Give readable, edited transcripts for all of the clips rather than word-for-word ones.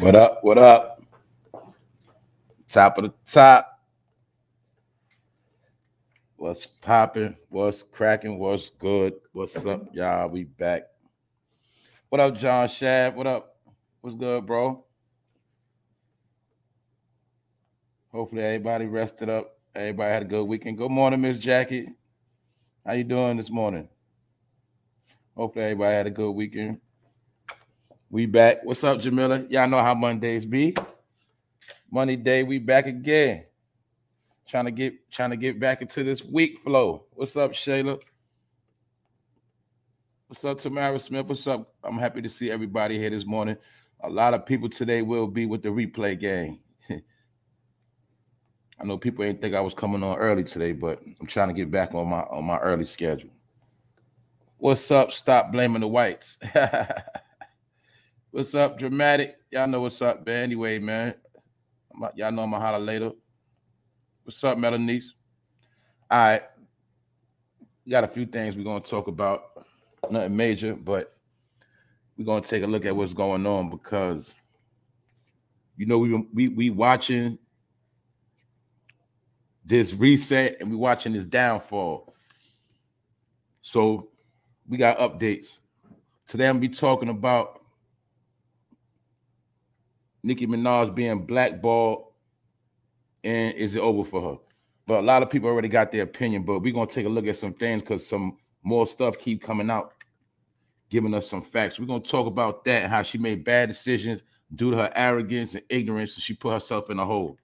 What up? What up? Top of the top. What's popping? What's cracking? What's good? What's up, y'all? We back. What up, John Shad? What up? What's good, bro? Hopefully everybody rested up. Everybody had a good weekend. Good morning, Miss Jackie. How you doing this morning? Hopefully everybody had a good weekend. We back. What's up, Jamila? Y'all know how Mondays be. Monday day, we back again. Trying to get back into this week flow. What's up, Shayla? What's up, Tamara Smith? What's up? I'm happy to see everybody here this morning. A lot of people today will be with the replay game. I know people ain't think I was coming on early today, but I'm trying to get back on my early schedule. What's up? Stop blaming the whites. What's up, Dramatic? Y'all know what's up, man. Anyway, man, y'all know I'm going to holler later. What's up, Melanice? All right. We got a few things we're going to talk about. Nothing major, but we're going to take a look at what's going on because, you know, we watching this reset and we watching this downfall. So we got updates. Today I'm going to be talking about Nicki Minaj being blackballed, and is it over for her? But a lot of people already got their opinion, but we're going to take a look at some things because some more stuff keep coming out, giving us some facts. We're going to talk about that, how she made bad decisions due to her arrogance and ignorance, and she put herself in a hole.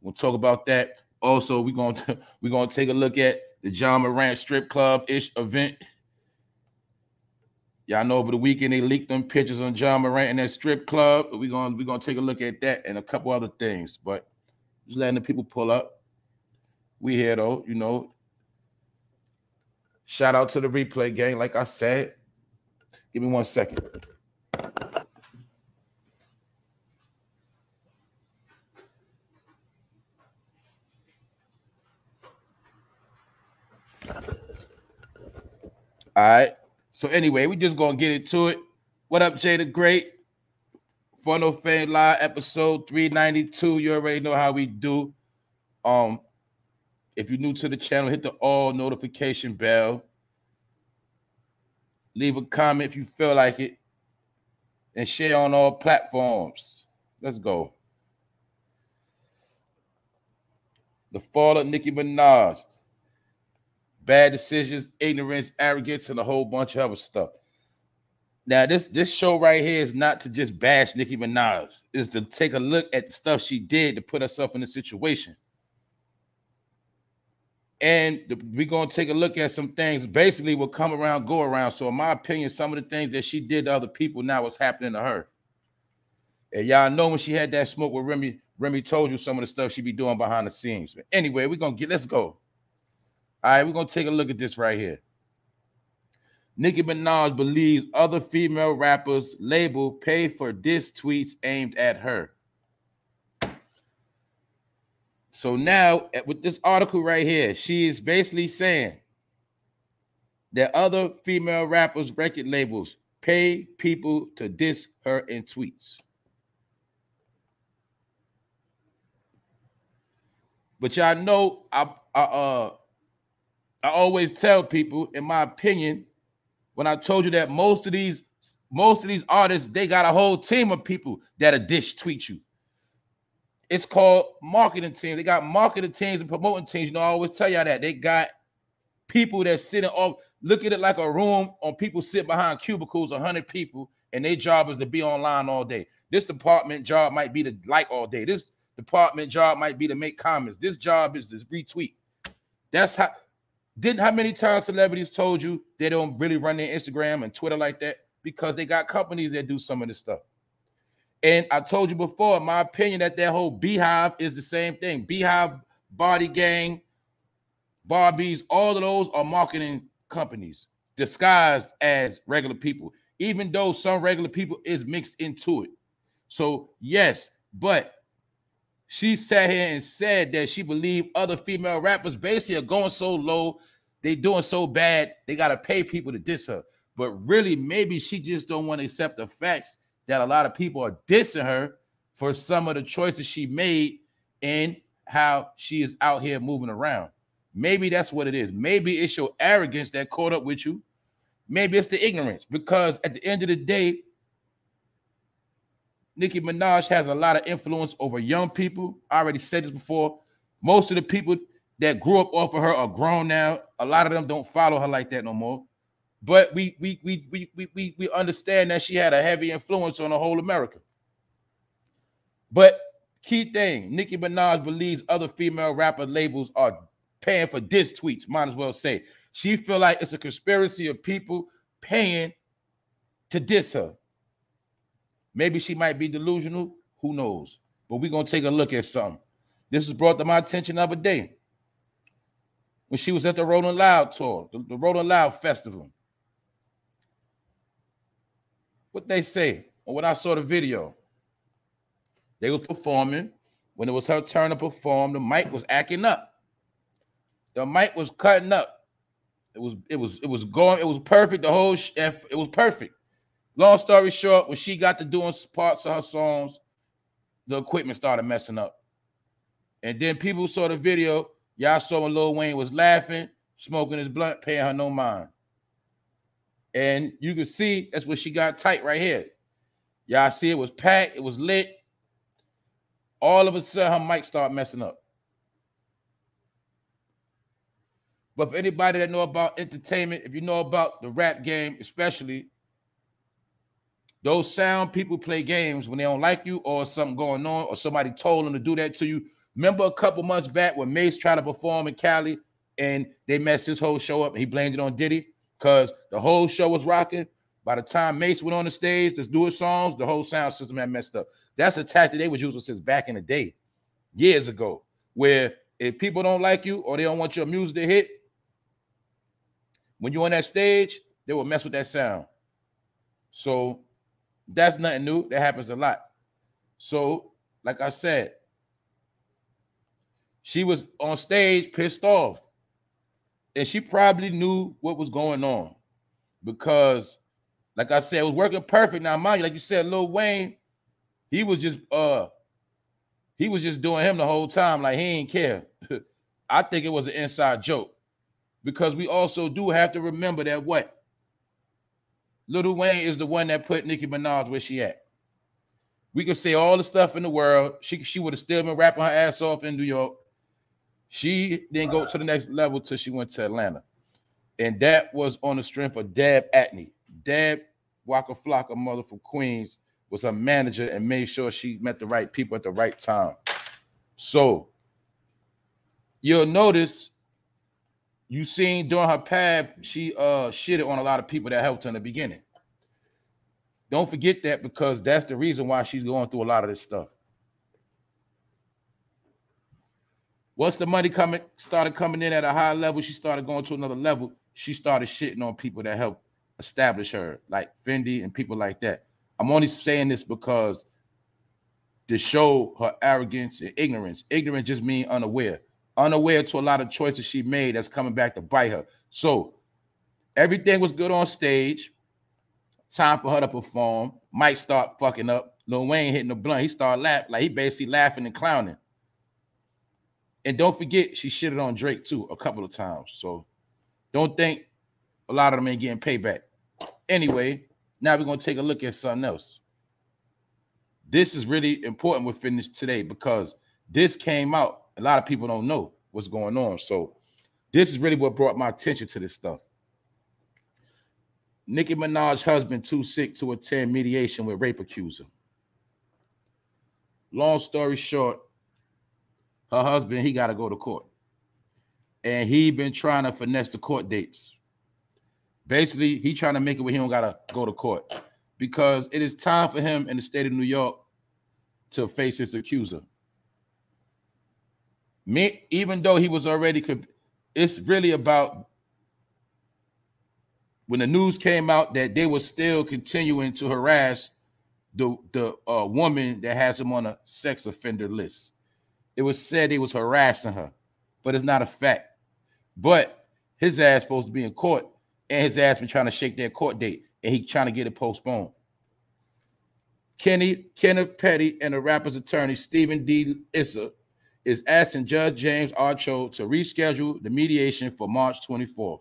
We'll talk about that. Also, we're going to take a look at the Ja Morant strip club-ish event. Y'all know over the weekend they leaked them pictures on Ja Morant in that strip club. We're gonna take a look at that and a couple other things, but just letting the people pull up. We here though, you know. Shout out to the replay gang, like I said. Give me 1 second. All right. So anyway, we just gonna get into it. What up, Jay the Great? 4NoFAME Live episode 392. You already know how we do. If you're new to the channel, hit the all notification bell. Leave a comment if you feel like it, and share on all platforms. Let's go. The fall of Nicki Minaj. Bad decisions, ignorance, arrogance, and a whole bunch of other stuff. Now, this show right here is not to just bash Nicki Minaj. It's to take a look at the stuff she did to put herself in this situation. And we're going to take a look at some things. Basically, we'll come around, go around. So, in my opinion, some of the things that she did to other people now was happening to her. And y'all know when she had that smoke with Remy, Remy told you some of the stuff she be doing behind the scenes. But anyway, we're going to get, let's go. All right, we're going to take a look at this right here. Nicki Minaj believes other female rappers label pay for diss tweets aimed at her. So now with this article right here, she is basically saying that other female rappers' record labels pay people to diss her in tweets. But y'all know I always tell people, in my opinion, when I told you that most of these artists, they got a whole team of people that'll dish tweet you. It's called marketing teams. They got marketing teams and promoting teams. You know, I always tell y'all that. They got people that sitting off, look at it like a room on people sit behind cubicles, 100 people, and their job is to be online all day. This department job might be to like all day. This department job might be to make comments. This job is to retweet. That's how... How many times celebrities told you they don't really run their Instagram and Twitter like that? Because they got companies that do some of this stuff. And I told you before, in my opinion, that whole Beehive is the same thing. Beehive, Body Gang, Barbies, all of those are marketing companies disguised as regular people, even though some regular people is mixed into it. So, yes, but... She sat here and said that she believed other female rappers basically are going so low, they doing so bad, they got to pay people to diss her. But really, maybe she just don't want to accept the facts that a lot of people are dissing her for some of the choices she made and how she is out here moving around. Maybe that's what it is. Maybe it's your arrogance that caught up with you. Maybe it's the ignorance, because at the end of the day, Nicki Minaj has a lot of influence over young people. I already said this before. Most of the people that grew up off of her are grown now. A lot of them don't follow her like that no more. But we understand that she had a heavy influence on the whole America. But key thing, Nicki Minaj believes other female rapper labels are paying for diss tweets, might as well say. She feel like it's a conspiracy of people paying to diss her. Maybe she might be delusional, who knows? But we're going to take a look at something. This was brought to my attention the other day when she was at the Rolling Loud tour, the Rolling Loud Festival. What they say, or when I saw the video, they was performing. When it was her turn to perform, the mic was acting up. The mic was cutting up. It was perfect. The whole, it was perfect. Long story short, when she got to doing parts of her songs, the equipment started messing up. And then people saw the video. Y'all saw when Lil Wayne was laughing, smoking his blunt, paying her no mind. And you could see that's where she got tight right here. Y'all see it was packed. It was lit. All of a sudden, her mic started messing up. But for anybody that know about entertainment, if you know about the rap game especially, those sound people play games when they don't like you or something going on or somebody told them to do that to you. Remember a couple months back when Mace tried to perform in Cali and they messed his whole show up and he blamed it on Diddy because the whole show was rocking. By the time Mace went on the stage to do his songs, the whole sound system had messed up. That's a tactic they was using since back in the day, years ago, where if people don't like you or they don't want your music to hit, when you're on that stage, they will mess with that sound. So that's nothing new. That happens a lot. So like I said, she was on stage pissed off, and she probably knew what was going on because, like I said, it was working perfect. Now, mind you, like you said, Lil Wayne, he was just doing him the whole time. Like, he ain't care. I think it was an inside joke because we also do have to remember that what? Lil Wayne is the one that put Nicki Minaj where she at. We could say all the stuff in the world. She would have still been rapping her ass off in New York. She didn't go to the next level till she went to Atlanta. And that was on the strength of Dab Atney. Dab Waka Flocka, mother from Queens, was her manager and made sure she met the right people at the right time. So you'll notice, you seen during her path, she shitted on a lot of people that helped her in the beginning. Don't forget that because that's the reason why she's going through a lot of this stuff. Once the money started coming in at a high level, she started going to another level. She started shitting on people that helped establish her, like Fendi and people like that. I'm only saying this because to show her arrogance and ignorance. Ignorance just means unaware. Unaware to a lot of choices she made that's coming back to bite her. So everything was good on stage. Time for her to perform. Might start fucking up. Lil Wayne hitting the blunt. He started laughing. Like, he basically laughing and clowning. And don't forget, she shitted on Drake, too, a couple of times. So don't think a lot of them ain't getting payback. Anyway, now we're going to take a look at something else. This is really important with fitness today because this came out. A lot of people don't know what's going on. So this is really what brought my attention to this stuff. Nicki Minaj's husband too sick to attend mediation with rape accuser. Long story short, her husband, he got to go to court. And he been trying to finesse the court dates. Basically, he trying to make it where he don't got to go to court because it is time for him in the state of New York to face his accuser. Me, even though he was already, it's really about when the news came out that they were still continuing to harass the woman that has him on a sex offender list. It was said they was harassing her, but it's not a fact. But his ass supposed to be in court, and his ass been trying to shake their court date, and he trying to get it postponed. Kenneth Petty and the rapper's attorney, Stephen D. Issa, is asking Judge James R. Cho to reschedule the mediation for March 24th.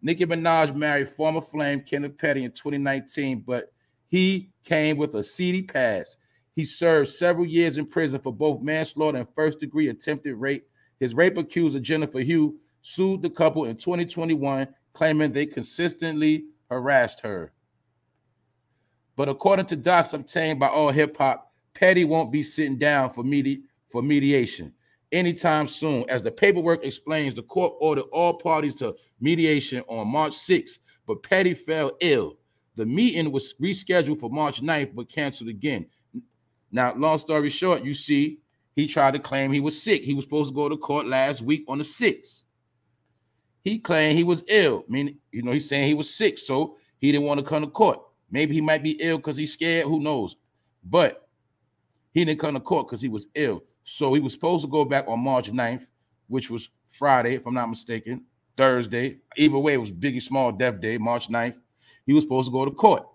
Nicki Minaj married former flame Kenneth Petty in 2019, but he came with a seedy past. He served several years in prison for both manslaughter and first-degree attempted rape. His rape accuser, Jennifer Hugh, sued the couple in 2021, claiming they consistently harassed her. But according to docs obtained by All Hip Hop, Petty won't be sitting down for mediation anytime soon. As the paperwork explains, the court ordered all parties to mediation on March 6th, but Petty fell ill. The meeting was rescheduled for March 9th, but canceled again. Now, long story short, you see, he tried to claim he was sick. He was supposed to go to court last week on the 6th. He claimed he was ill. I mean, you know, he's saying he was sick, so he didn't want to come to court. Maybe he might be ill because he's scared. Who knows? But he didn't come to court because he was ill. So he was supposed to go back on March 9th, which was Friday, if I'm not mistaken, Thursday. Either way, it was Biggie Small Death Day, March 9th. He was supposed to go to court,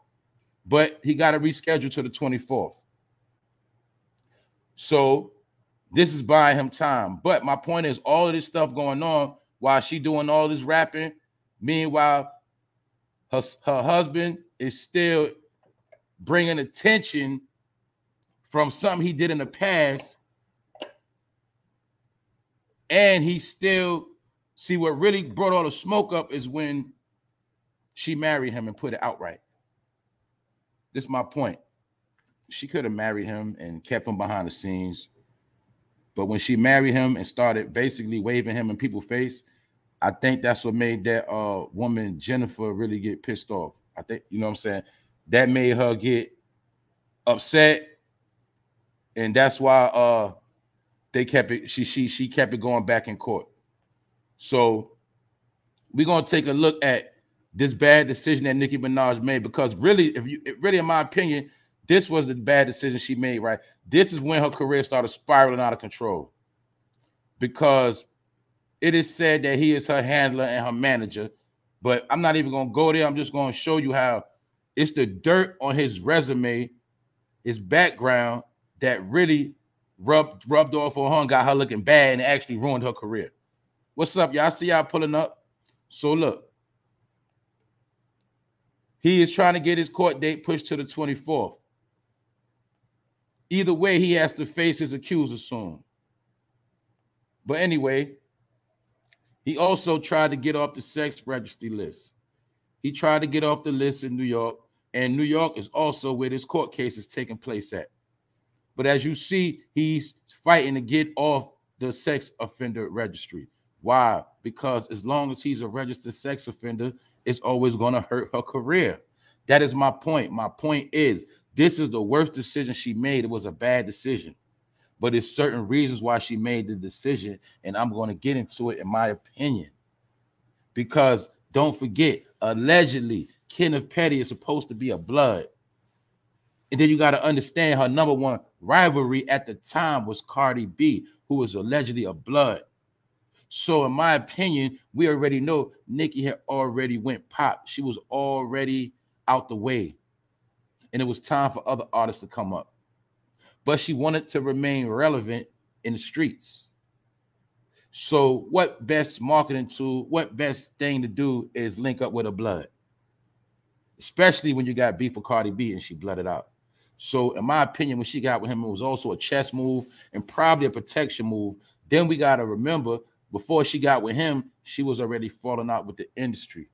but he got it rescheduled to the 24th. So this is buying him time. But my point is, all of this stuff going on while she doing all this rapping, meanwhile, her husband is still bringing attention from something he did in the past. And he still, see, what really brought all the smoke up is when she married him and put it outright. This is my point. She could have married him and kept him behind the scenes. But when she married him and started basically waving him in people's face, I think that's what made that woman, Jennifer, really get pissed off. I think, you know what I'm saying? That made her get upset. And that's why they kept it, she kept it going back in court. So we're gonna take a look at this bad decision that Nicki Minaj made, because really, in my opinion, this was the bad decision she made, right? This is when her career started spiraling out of control, because it is said that he is her handler and her manager, but I'm not even going to go there. I'm just going to show you how it's the dirt on his resume, his background, that really rubbed off on her and got her looking bad and actually ruined her career. What's up, y'all? See y'all pulling up? So look, he is trying to get his court date pushed to the 24th. Either way, he has to face his accuser soon. But anyway, he also tried to get off the sex registry list. He tried to get off the list in New York, and New York is also where this court case is taking place at. But as you see, he's fighting to get off the sex offender registry. Why? Because as long as he's a registered sex offender, it's always going to hurt her career. That is my point. My point is, this is the worst decision she made. It was a bad decision, but there's certain reasons why she made the decision, and I'm going to get into it in my opinion. Because don't forget, allegedly, Kenneth Petty is supposed to be a blood. And then you got to understand her number one rivalry at the time was Cardi B, who was allegedly a blood. So in my opinion, we already know Nicki had already went pop. She was already out the way. And it was time for other artists to come up. But she wanted to remain relevant in the streets. So what best marketing tool, what best thing to do is link up with a blood. Especially when you got beef with Cardi B and she blooded out. So in my opinion, when she got with him, it was also a chess move and probably a protection move. Then we got to remember, before she got with him, she was already falling out with the industry,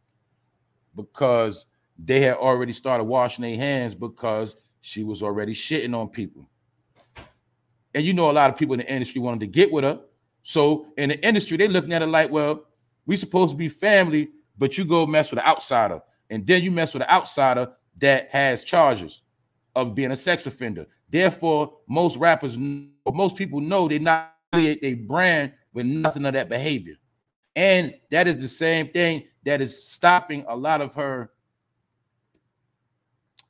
because they had already started washing their hands, because she was already shitting on people. And you know, a lot of people in the industry wanted to get with her. So in the industry, they're looking at it like, well, we supposed to be family, but you go mess with an outsider. And then you mess with an outsider that has charges of being a sex offender. Therefore, most rappers, or most people know, they not affiliate their brand with nothing of that behavior. And that is the same thing that is stopping a lot of her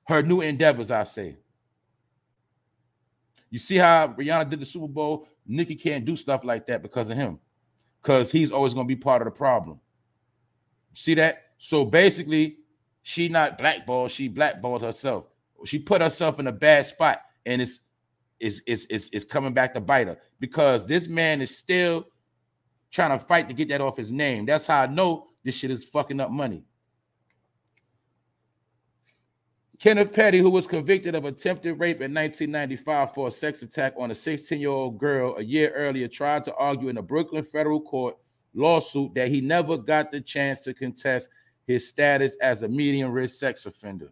new endeavors, I say. You see how Rihanna did the Super Bowl? Nicki can't do stuff like that because of him, because he's always going to be part of the problem. See that? So basically, she not blackballed, she blackballed herself. She put herself in a bad spot, and it's coming back to bite her, because this man is still trying to fight to get that off his name. That's how I know this shit is fucking up money. Kenneth Petty, who was convicted of attempted rape in 1995 for a sex attack on a 16-year-old girl a year earlier, tried to argue in a Brooklyn federal court lawsuit that he never got the chance to contest his status as a medium-risk sex offender.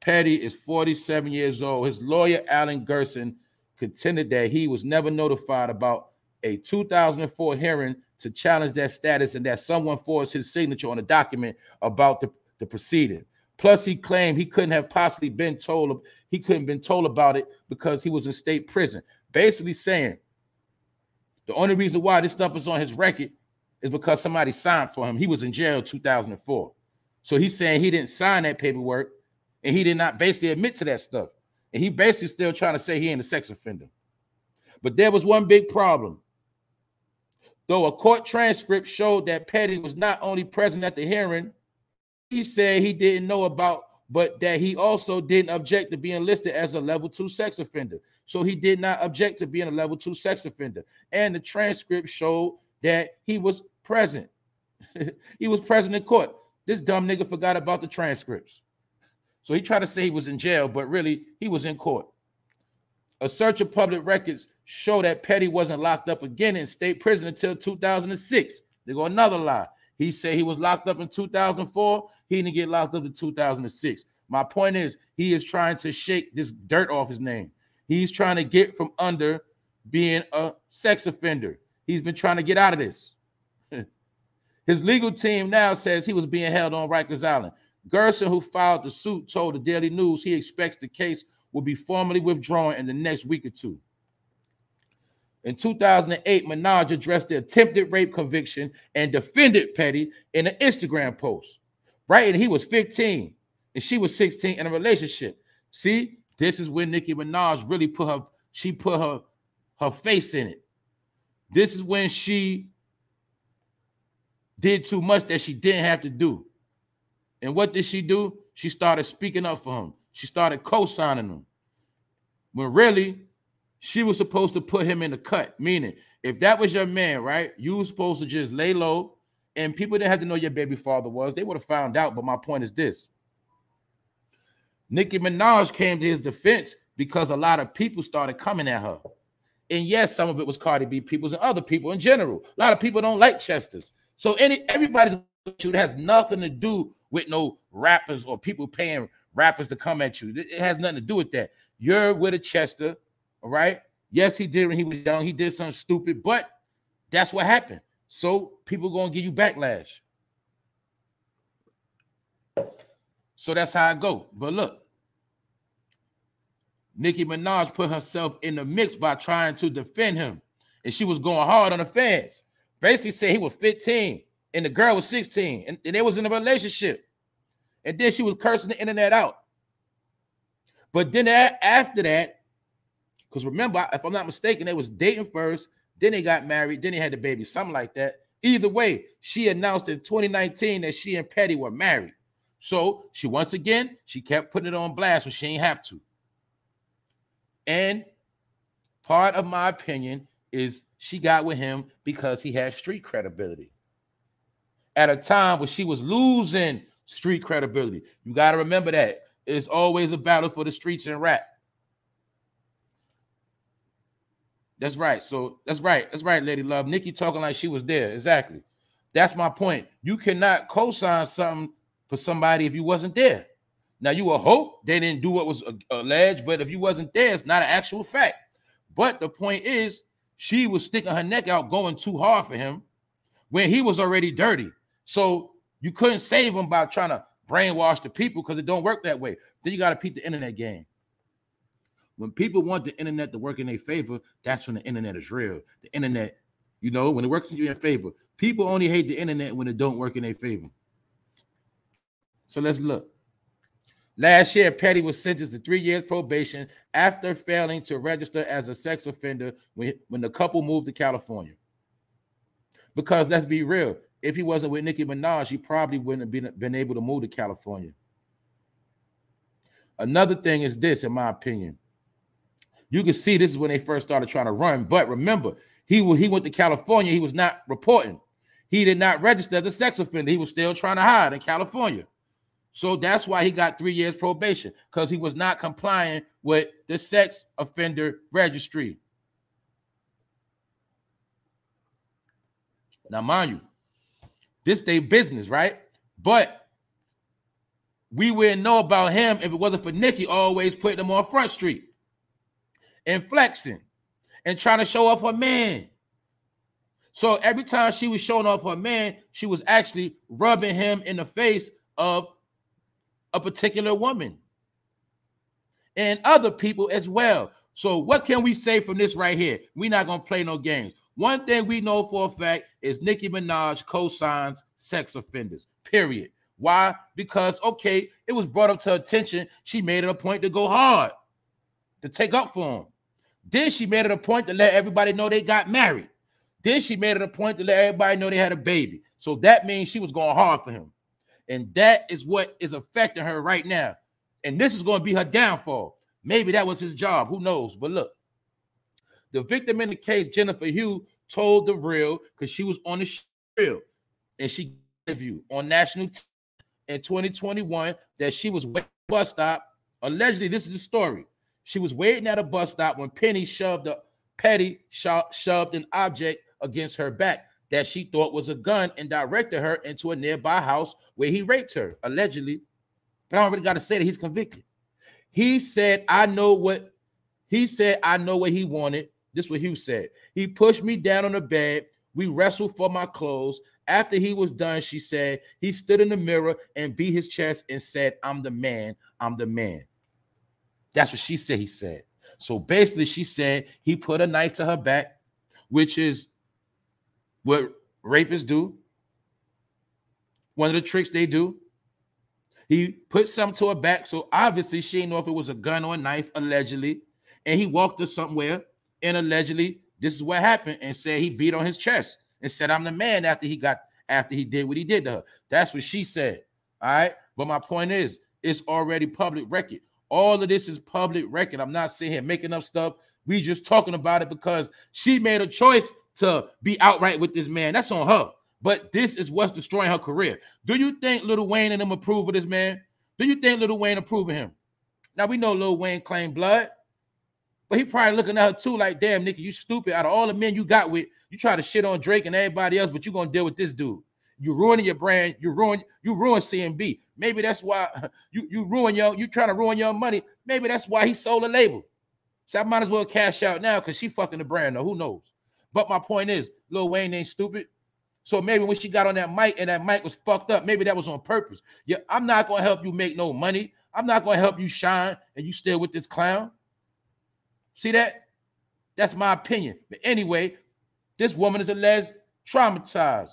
Petty is 47 years old. His lawyer, Alan Gerson, contended that he was never notified about a 2004 hearing to challenge that status, and that someone forged his signature on a document about the proceeding. Plus, he claimed he couldn't have possibly been told, he couldn't have been told about it because he was in state prison. Basically saying the only reason why this stuff is on his record is because somebody signed for him. He was in jail in 2004. So he's saying he didn't sign that paperwork, and he did not basically admit to that stuff. And he basically still trying to say he ain't a sex offender. But there was one big problem. Though a court transcript showed that Petty was not only present at the hearing, he said he didn't know about, but that he also didn't object to being listed as a level 2 sex offender. So he did not object to being a level 2 sex offender. And the transcript showed that he was present. He was present in court. This dumb nigga forgot about the transcripts. So he tried to say he was in jail, but really he was in court. A search of public records show that Petty wasn't locked up again in state prison until 2006. They go another lie. He said he was locked up in 2004. He didn't get locked up in 2006. My point is, he is trying to shake this dirt off his name. He's trying to get from under being a sex offender. He's been trying to get out of this. His legal team now says he was being held on Rikers Island. Gerson, who filed the suit, told the Daily News he expects the case will be formally withdrawn in the next week or two. In 2008, Minaj addressed the attempted rape conviction and defended Petty in an Instagram post. Right, and he was 15, and she was 16 in a relationship. See, this is when Nicki Minaj really put her, she put her face in it. This is when she did too much that she didn't have to do. And what did she do? She started speaking up for him. She started co-signing him. When really, she was supposed to put him in the cut. Meaning, if that was your man, right, you were supposed to just lay low, and people didn't have to know your baby father was. They would have found out, but my point is this. Nicki Minaj came to his defense because a lot of people started coming at her. And yes, some of it was Cardi B peoples and other people in general. A lot of people don't like Chesters. So everybody's it has nothing to do with no rappers or people paying rappers to come at you. It has nothing to do with that. You're with a Chester, all right? Yes, he did when he was young. He did something stupid, but that's what happened. So people going to give you backlash. So that's how I go. But look, Nicki Minaj put herself in the mix by trying to defend him, and she was going hard on the fans. Basically said he was 15. And the girl was 16, and they was in a relationship. And then she was cursing the internet out. But then after that, because remember, if I'm not mistaken, they was dating first, then they got married, then they had the baby, something like that. Either way, she announced in 2019 that she and Petty were married. So she, once again, she kept putting it on blast when she ain't have to. And part of my opinion is she got with him because he had street credibility. At a time when she was losing street credibility. You got to remember that. It's always a battle for the streets and rap. That's right. So that's right. That's right, Lady Love. Nicki talking like she was there. Exactly. That's my point. You cannot co-sign something for somebody if you wasn't there. Now, you will hope they didn't do what was alleged, but if you wasn't there, it's not an actual fact. But the point is, she was sticking her neck out going too hard for him when he was already dirty. So you couldn't save him by trying to brainwash the people, because it don't work that way. Then you got to peep the internet game. When people want the internet to work in their favor, that's when the internet is real. The internet, you know, when it works in your favor. People only hate the internet when it don't work in their favor. So let's look. Last year, Petty was sentenced to 3 years probation after failing to register as a sex offender when the couple moved to California. Because let's be real, if he wasn't with Nicki Minaj, he probably wouldn't have been able to move to California. Another thing is this, in my opinion. You can see this is when they first started trying to run. But remember, he went to California. He was not reporting. He did not register as a sex offender. He was still trying to hide in California. So that's why he got 3 years probation, because he was not complying with the sex offender registry. Now, mind you, this day business, right? But we wouldn't know about him if it wasn't for Nicki always putting him on Front Street and flexing and trying to show off her man. So every time she was showing off her man, she was actually rubbing him in the face of a particular woman and other people as well. So what can we say from this right here? We're not going to play no games. One thing we know for a fact is Nicki Minaj co-signs sex offenders, period. Why? Because, okay, it was brought up to her attention. She made it a point to go hard, to take up for him. Then she made it a point to let everybody know they got married. Then she made it a point to let everybody know they had a baby. So that means she was going hard for him. And that is what is affecting her right now. And this is going to be her downfall. Maybe that was his job. Who knows? But look. The victim in the case, Jennifer Hugh, told The Real, because she was on The Real, and she interviewed on national TV in 2021 that she was waiting at a bus stop. Allegedly, this is the story. She was waiting at a bus stop when Petty shoved an object against her back that she thought was a gun and directed her into a nearby house where he raped her, allegedly. But I already got to say that he's convicted. He said, I know what he wanted. This is what Hugh said. He pushed me down on the bed. We wrestled for my clothes. After he was done, she said, he stood in the mirror and beat his chest and said, I'm the man. I'm the man. That's what she said he said. So basically, she said he put a knife to her back, which is what rapists do. One of the tricks they do. He put something to her back. So obviously, she didn't know if it was a gun or a knife, allegedly. And he walked her somewhere. And allegedly, this is what happened, and said he beat on his chest and said, I'm the man, after he did what he did to her. That's what she said. All right. But my point is, it's already public record. All of this is public record. I'm not sitting here making up stuff. We just talking about it because she made a choice to be outright with this man. That's on her. But this is what's destroying her career. Do you think Lil Wayne and them approve of this man? Do you think Lil Wayne approve of him? Now, we know Lil Wayne claimed blood. But he probably looking at her too like, damn, Nicki, you stupid. Out of all the men you got with, you try to shit on Drake and everybody else, but you're going to deal with this dude. You're ruining your brand. You ruined CMB. Maybe that's why you trying to ruin your money. Maybe that's why he sold a label. So I might as well cash out now because she fucking the brand though. Who knows? But my point is, Lil Wayne ain't stupid. So maybe when she got on that mic and that mic was fucked up, maybe that was on purpose. Yeah, I'm not going to help you make no money. I'm not going to help you shine and you still with this clown. See that? That's my opinion. But anyway, this woman is alleged traumatized.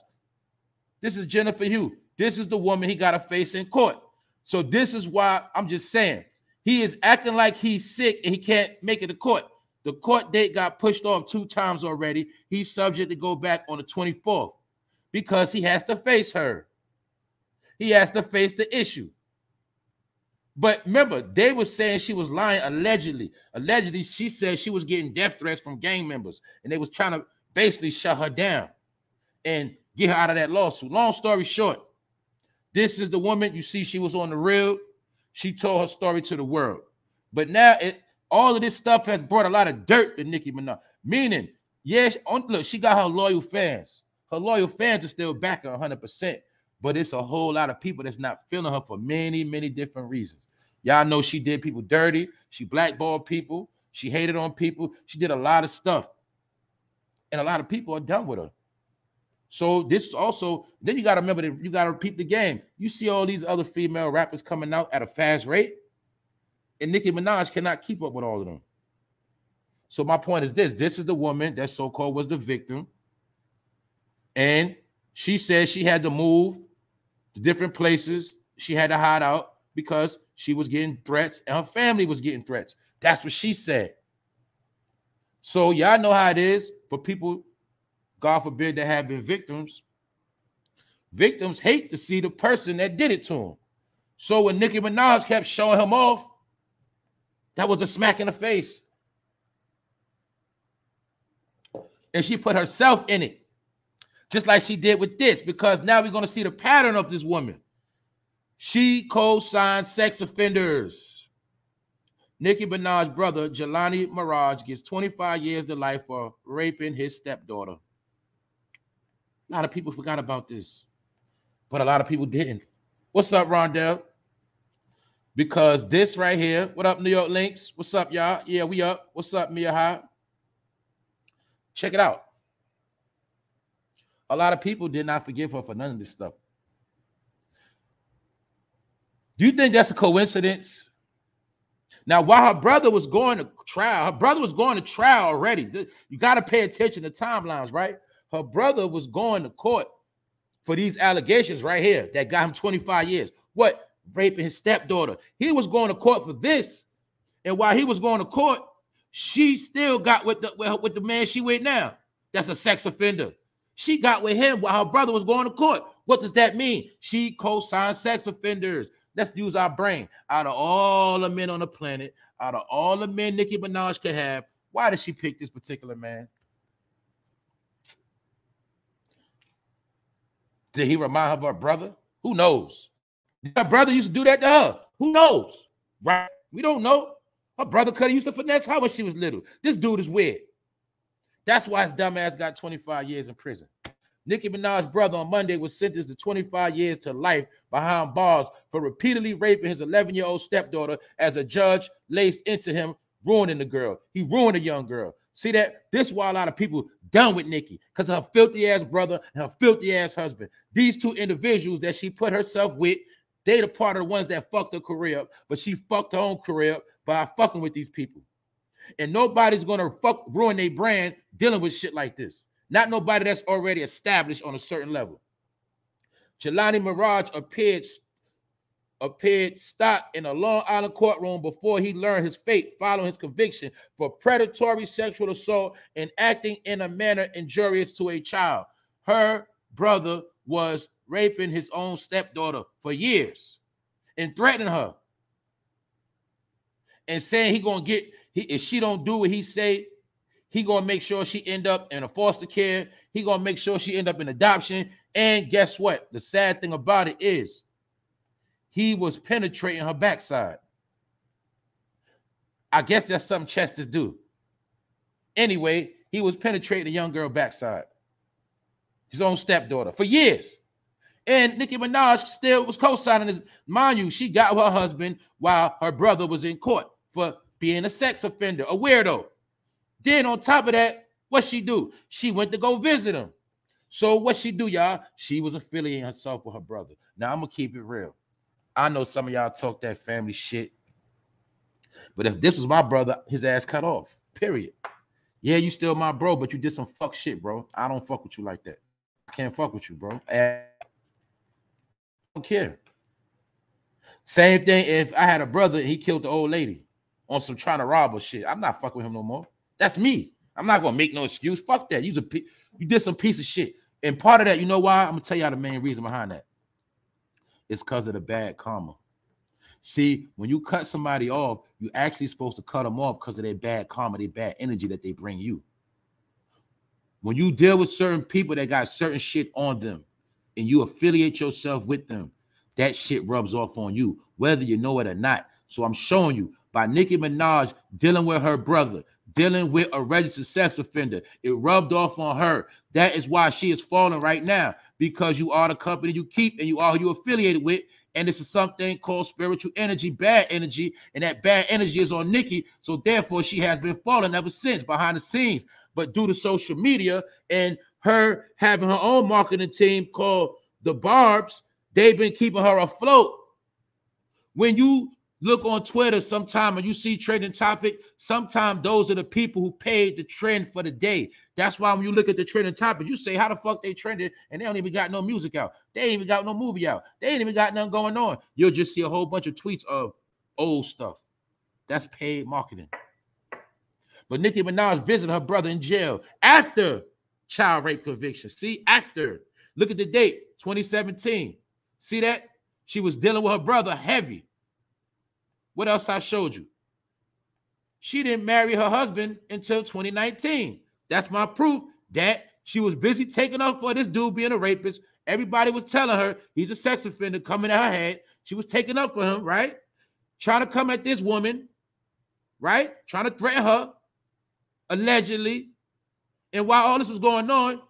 This is Jennifer Hugh. This is the woman he got to face in court. So this is why I'm just saying he is acting like he's sick and he can't make it to court. The court date got pushed off 2 times already. He's subject to go back on the 24th because he has to face her. He has to face the issue. But remember, they were saying she was lying allegedly. Allegedly, she said she was getting death threats from gang members, and they was trying to basically shut her down and get her out of that lawsuit. Long story short, this is the woman. You see, she was on The Real. She told her story to the world. But now all of this stuff has brought a lot of dirt to Nicki Minaj. Meaning, yes, look, she got her loyal fans. Her loyal fans are still back at 100%. But it's a whole lot of people that's not feeling her for many, many different reasons. Y'all know she did people dirty. She blackballed people. She hated on people. She did a lot of stuff. And a lot of people are done with her. So this also, then you got to remember that you got to repeat the game. You see all these other female rappers coming out at a fast rate. And Nicki Minaj cannot keep up with all of them. So my point is this. This is the woman that so-called was the victim. And she said she had to move to different places. She had to hide out because she was getting threats and her family was getting threats. That's what she said. So y'all know how it is for people, God forbid, that have been victims. Victims hate to see the person that did it to them. So when Nicki Minaj kept showing him off, That was a smack in the face. And she put herself in it, just like she did with this, because now we're going to see the pattern of this woman. She co-signed sex offenders. Nicki Minaj's brother, Jelani Maraj, gets 25 years to life for raping his stepdaughter. A lot of people forgot about this, but a lot of people didn't. What's up, Rondell? Because this right here, what up, New York Lynx? What's up, y'all? Yeah, we up. What's up, Mia High? Check it out. A lot of people did not forgive her for none of this stuff. Do you think that's a coincidence? Now, while her brother was going to trial, her brother was going to trial already. You got to pay attention to timelines, right? Her brother was going to court for these allegations right here that got him 25 years. What? Raping his stepdaughter. He was going to court for this. And while he was going to court, she still got with the man she with now. That's a sex offender. She got with him while her brother was going to court. What does that mean? She co-signed sex offenders. Let's use our brain. Out of all the men on the planet, out of all the men Nicki Minaj could have, why did she pick this particular man? Did he remind her of her brother? Who knows? Did her brother used to do that to her? Who knows? Right? We don't know. Her brother could have used to finesse her when she was little. This dude is weird. That's why his dumb ass got 25 years in prison. Nicki Minaj's brother on Monday was sentenced to 25 years to life behind bars for repeatedly raping his 11-year-old stepdaughter as a judge laced into him, ruining the girl. He ruined a young girl. See that? This is why a lot of people done with Nicki, because of her filthy-ass brother and her filthy-ass husband. These two individuals that she put herself with, they the part of the ones that fucked her career up, but she fucked her own career up by fucking with these people. And nobody's going to ruin their brand dealing with shit like this. Not nobody that's already established on a certain level. Jelani Maraj appeared stopped in a Long Island courtroom before he learned his fate following his conviction for predatory sexual assault and acting in a manner injurious to a child. Her brother was raping his own stepdaughter for years and threatening her and saying he gonna get, if she don't do what he say, he gonna make sure she end up in a foster care. He gonna make sure she end up in adoption. And guess what? The sad thing about it is he was penetrating her backside. I guess that's something Chester's do. Anyway, he was penetrating a young girl backside, his own stepdaughter, for years. And Nicki Minaj still was co-signing this. Mind you, she got with her husband while her brother was in court for being a sex offender, a weirdo. Then on top of that, what she do? She went to go visit him. So what she do, y'all? She was affiliating herself with her brother. Now, I'm going to keep it real. I know some of y'all talk that family shit. But if this was my brother, his ass cut off, period. Yeah, you still my bro, but you did some fuck shit, bro. I don't fuck with you like that. I can't fuck with you, bro. I don't care. Same thing if I had a brother and he killed the old lady on some trying to rob her shit. I'm not fucking with him no more. That's me. I'm not going to make no excuse. Fuck that. You did some piece of shit. And part of that, you know why? I'm going to tell y'all the main reason behind that. It's because of the bad karma. See, when you cut somebody off, you're actually supposed to cut them off because of their bad karma, their bad energy that they bring you. When you deal with certain people that got certain shit on them and you affiliate yourself with them, that shit rubs off on you, whether you know it or not. So I'm showing you, by Nicki Minaj dealing with her brother, dealing with a registered sex offender, it rubbed off on her. That is why she is falling right now, because you are the company you keep and you are who you affiliated with. And this is something called spiritual energy, bad energy. And that bad energy is on Nicki. So therefore, she has been falling ever since behind the scenes. But due to social media and her having her own marketing team called The Barbs, they've been keeping her afloat. When you look on Twitter sometime and you see trending topic, sometimes those are the people who paid the trend for the day. That's why when you look at the trending topic, you say, how the fuck they trended and they don't even got no music out. They ain't even got no movie out. They ain't even got nothing going on. You'll just see a whole bunch of tweets of old stuff. That's paid marketing. But Nicki Minaj visited her brother in jail after child rape conviction. See, after. Look at the date, 2017. See that? She was dealing with her brother heavy. What else I showed you? she didn't marry her husband until 2019. That's my proof that she was busy taking up for this dude being a rapist. Everybody was telling her he's a sex offender coming at her head. She was taking up for him, right? Trying to come at this woman, right? Trying to threaten her, allegedly. And while all this was going on,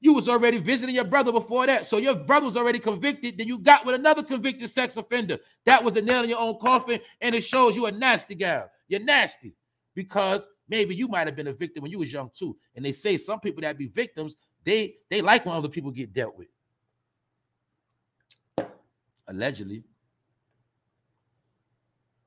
you was already visiting your brother before that. So your brother was already convicted. Then you got with another convicted sex offender. That was a nail in your own coffin. And it shows you a nasty gal. You're nasty because maybe you might have been a victim when you was young too. And they say some people that be victims, they like when other people get dealt with. Allegedly.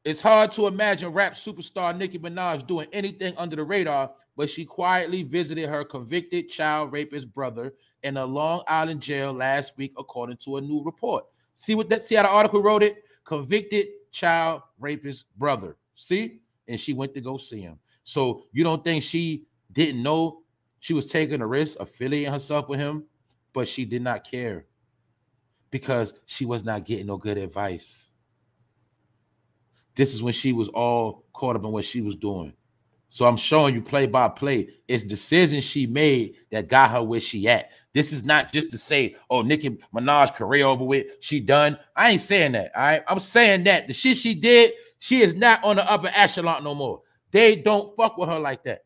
It's hard to imagine rap superstar Nicki Minaj doing anything under the radar, but she quietly visited her convicted child rapist brother in a Long Island jail last week, according to a new report. See what that? See how the article wrote it? Convicted child rapist brother. See? And she went to go see him. So you don't think she didn't know she was taking a risk, affiliating herself with him, but she did not care because she was not getting no good advice. This is when she was all caught up in what she was doing. So I'm showing you play by play. It's decisions she made that got her where she at. This is not just to say, oh, Nicki Minaj's career over with, she done. I ain't saying that, all right? I'm saying that the shit she did, she is not on the upper echelon no more. They don't fuck with her like that.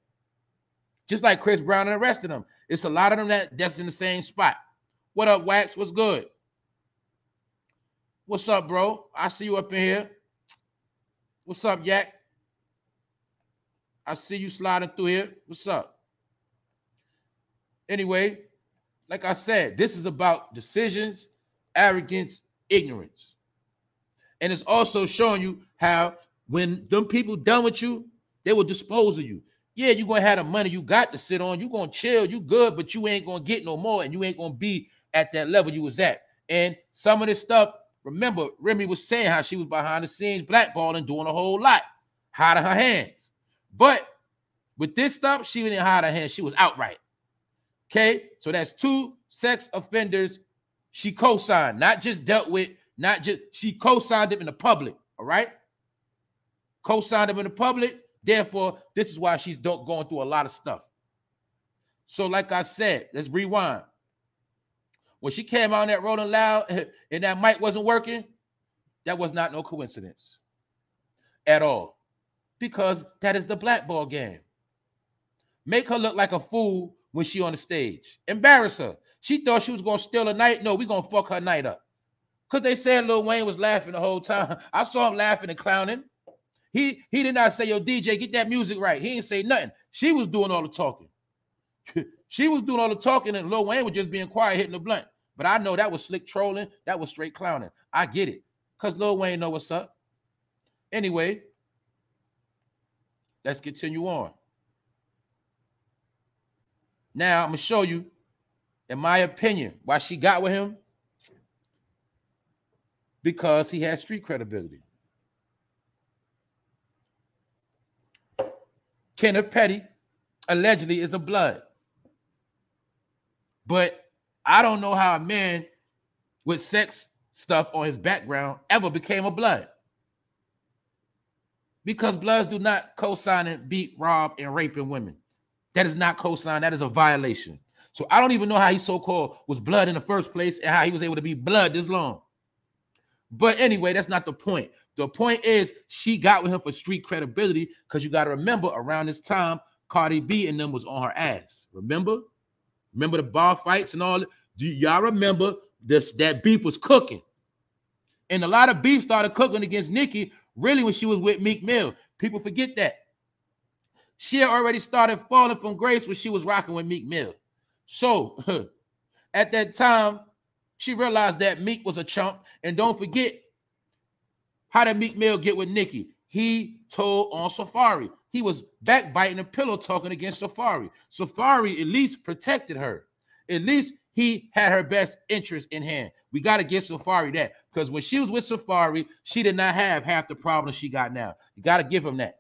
Just like Chris Brown and the rest of them. It's a lot of them that's in the same spot. What up, Wax? What's good? What's up, bro? I see you up in here. What's up, Yak? I see you sliding through here. What's up? Anyway, like I said, this is about decisions, arrogance, ignorance. And it's also showing you how when them people done with you, they will dispose of you. Yeah, you're going to have the money you got to sit on. You're going to chill. You good, but you ain't going to get no more, and you ain't going to be at that level you was at. And some of this stuff, remember, Remy was saying how she was behind the scenes blackballing, doing a whole lot, hiding her hands. But with this stuff, she didn't hide her hand. She was outright. Okay? So that's two sex offenders she co-signed, not just dealt with, not just, she co-signed them in the public, all right? Co-signed them in the public. Therefore, this is why she's going through a lot of stuff. So like I said, let's rewind. When she came out on that Rolling Loud and that mic wasn't working, that was not no coincidence at all. Because that is the blackball game. Make her look like a fool when she on the stage. Embarrass her. She thought she was going to steal a night. No, we're going to fuck her night up. Because they said Lil Wayne was laughing the whole time. I saw him laughing and clowning. He did not say, yo, DJ, get that music right. He didn't say nothing. She was doing all the talking. She was doing all the talking and Lil Wayne was just being quiet, hitting the blunt. But I know that was slick trolling. That was straight clowning. I get it. Because Lil Wayne know what's up. Anyway. Let's continue on. Now, I'm going to show you, in my opinion, why she got with him. Because he had street credibility. Kenneth Petty allegedly is a blood. But I don't know how a man with sex stuff on his background ever became a blood. Because bloods do not co-sign and beat, rob, and raping women. That is not co-sign. That is a violation. So I don't even know how he so-called was blood in the first place and how he was able to be blood this long. But anyway, that's not the point. The point is she got with him for street credibility because you got to remember around this time, Cardi B and them was on her ass. Remember? Remember the bar fights and all? Do y'all remember this? That beef was cooking? And a lot of beef started cooking against Nicki really when she was with Meek Mill. People forget that. She already started falling from grace when she was rocking with Meek Mill. So at that time, she realized that Meek was a chump. And don't forget, how did Meek Mill get with Nicki? He told on Safari. He was backbiting and pillow talking against Safari. Safari at least protected her. At least he had her best interest in hand. We got to give Safari that. Because when she was with Safari, she did not have half the problems she got now. You got to give him that.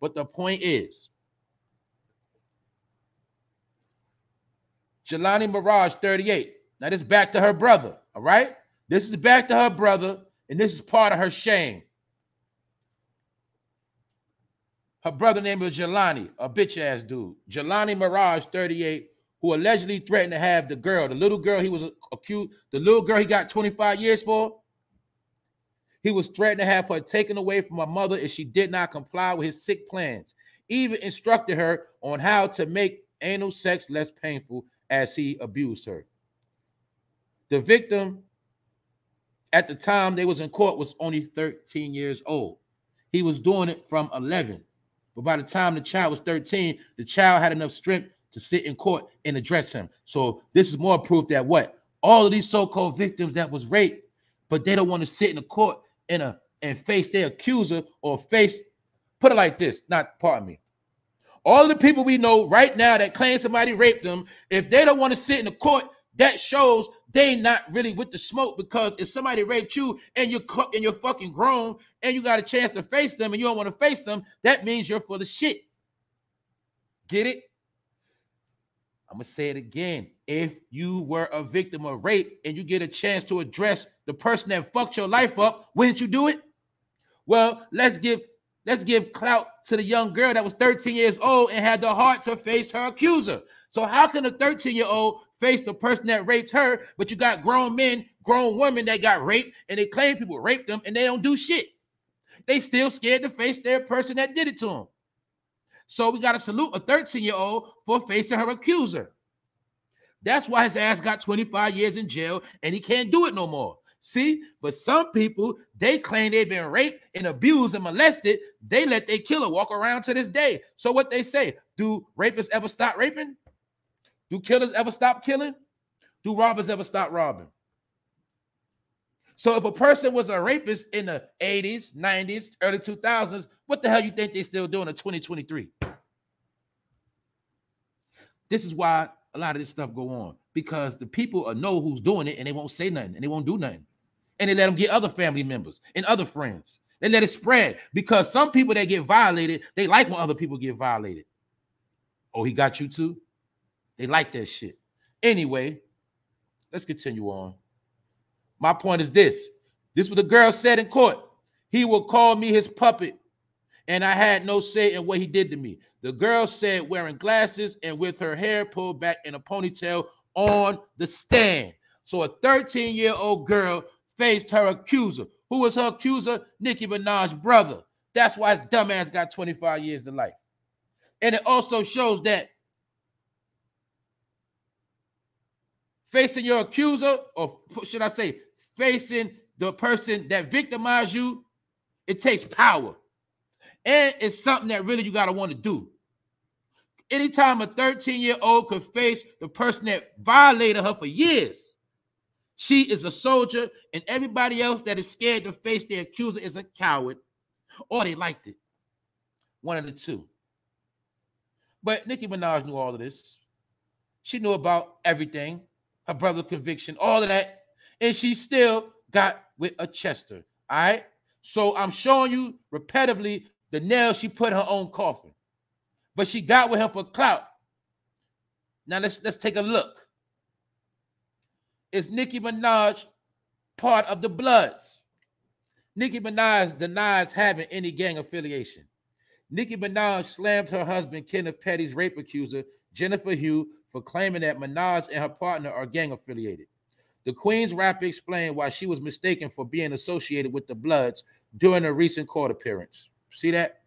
But the point is, Jelani Maraj, 38. Now, this is back to her brother, all right? This is back to her brother, and this is part of her shame. Her brother named her Jelani, a bitch ass dude. Jelani Maraj, 38, who allegedly threatened to have the girl, the little girl he was accused, the little girl he got 25 years for. He was threatened to have her taken away from her mother if she did not comply with his sick plans. Even instructed her on how to make anal sex less painful as he abused her. The victim, at the time they was in court, was only 13 years old. He was doing it from 11. But by the time the child was 13, the child had enough strength to sit in court and address him. So this is more proof that what? All of these so-called victims that was raped, but they don't want to sit in the court and face their accuser or face, put it like this, not, pardon me. All of the people we know right now that claim somebody raped them, if they don't want to sit in the court, that shows they not really with the smoke, because if somebody raped you and you're fucking grown and you got a chance to face them and you don't want to face them, that means you're full of shit. Get it? I'm going to say it again. If you were a victim of rape and you get a chance to address the person that fucked your life up, wouldn't you do it? Well, let's give clout to the young girl that was 13 years old and had the heart to face her accuser. So how can a 13-year-old face the person that raped her, but you got grown men, grown women that got raped, and they claim people raped them, and they don't do shit? They still scared to face their person that did it to them. So we got to salute a 13-year-old for facing her accuser. That's why his ass got 25 years in jail, and he can't do it no more. See, but some people, they claim they've been raped and abused and molested. They let their killer walk around to this day. So what they say, do rapists ever stop raping? Do killers ever stop killing? Do robbers ever stop robbing? So if a person was a rapist in the 80s, 90s, early 2000s, what the hell you think they're still doing in 2023? This is why a lot of this stuff go on, because the people know who's doing it and they won't say nothing and they won't do nothing. And they let them get other family members and other friends. They let it spread, because some people that get violated, they like when other people get violated. Oh, he got you too? They like that shit. Anyway, let's continue on. My point is this. This is what the girl said in court. He will call me his puppet, and I had no say in what he did to me. The girl said, wearing glasses and with her hair pulled back in a ponytail on the stand. So a 13-year-old girl faced her accuser. Who was her accuser? Nicki Minaj's brother. That's why his dumbass got 25 years to life. And it also shows that facing your accuser, or should I say, facing the person that victimized you, it takes power. And it's something that really you got to want to do. Anytime a 13-year-old could face the person that violated her for years, she is a soldier, and everybody else that is scared to face their accuser is a coward, or they liked it. One of the two. But Nicki Minaj knew all of this. She knew about everything. Her brother's conviction, all of that. And she still got with a Chester, all right? So I'm showing you repetitively the nail she put in her own coffin. But she got with him for clout. Now let's take a look. Is Nicki Minaj part of the Bloods? Nicki Minaj denies having any gang affiliation. Nicki Minaj slammed her husband, Kenneth Petty's rape accuser, Jennifer Hugh, for claiming that Minaj and her partner are gang affiliated. The Queen's rapper explained why she was mistaken for being associated with the Bloods during a recent court appearance. See that?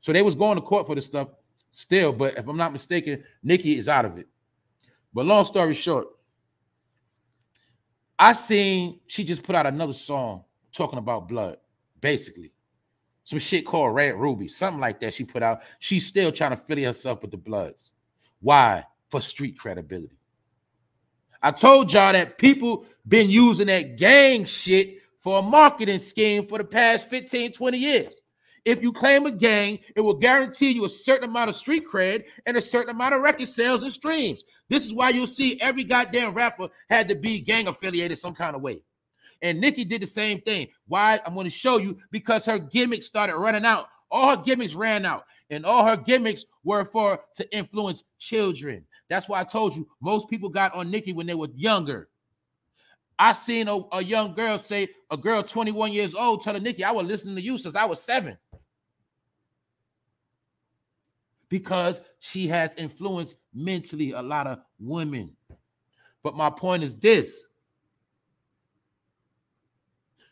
So they was going to court for this stuff still, but if I'm not mistaken, Nicki is out of it. But long story short, I seen she just put out another song talking about blood, basically. Some shit called Red Ruby, something like that she put out. She's still trying to affiliate herself with the Bloods. Why? For street credibility. I told y'all that people been using that gang shit for a marketing scheme for the past 15, 20 years. If you claim a gang, it will guarantee you a certain amount of street cred and a certain amount of record sales and streams. This is why you'll see every goddamn rapper had to be gang affiliated some kind of way. And Nicki did the same thing. Why? I'm going to show you, because her gimmicks started running out. All her gimmicks ran out, and all her gimmicks were for to influence children. That's why I told you most people got on Nicki when they were younger. I seen a young girl say, a girl 21 years old telling Nicki, I was listening to you since I was 7. because she has influenced mentally a lot of women. But my point is this.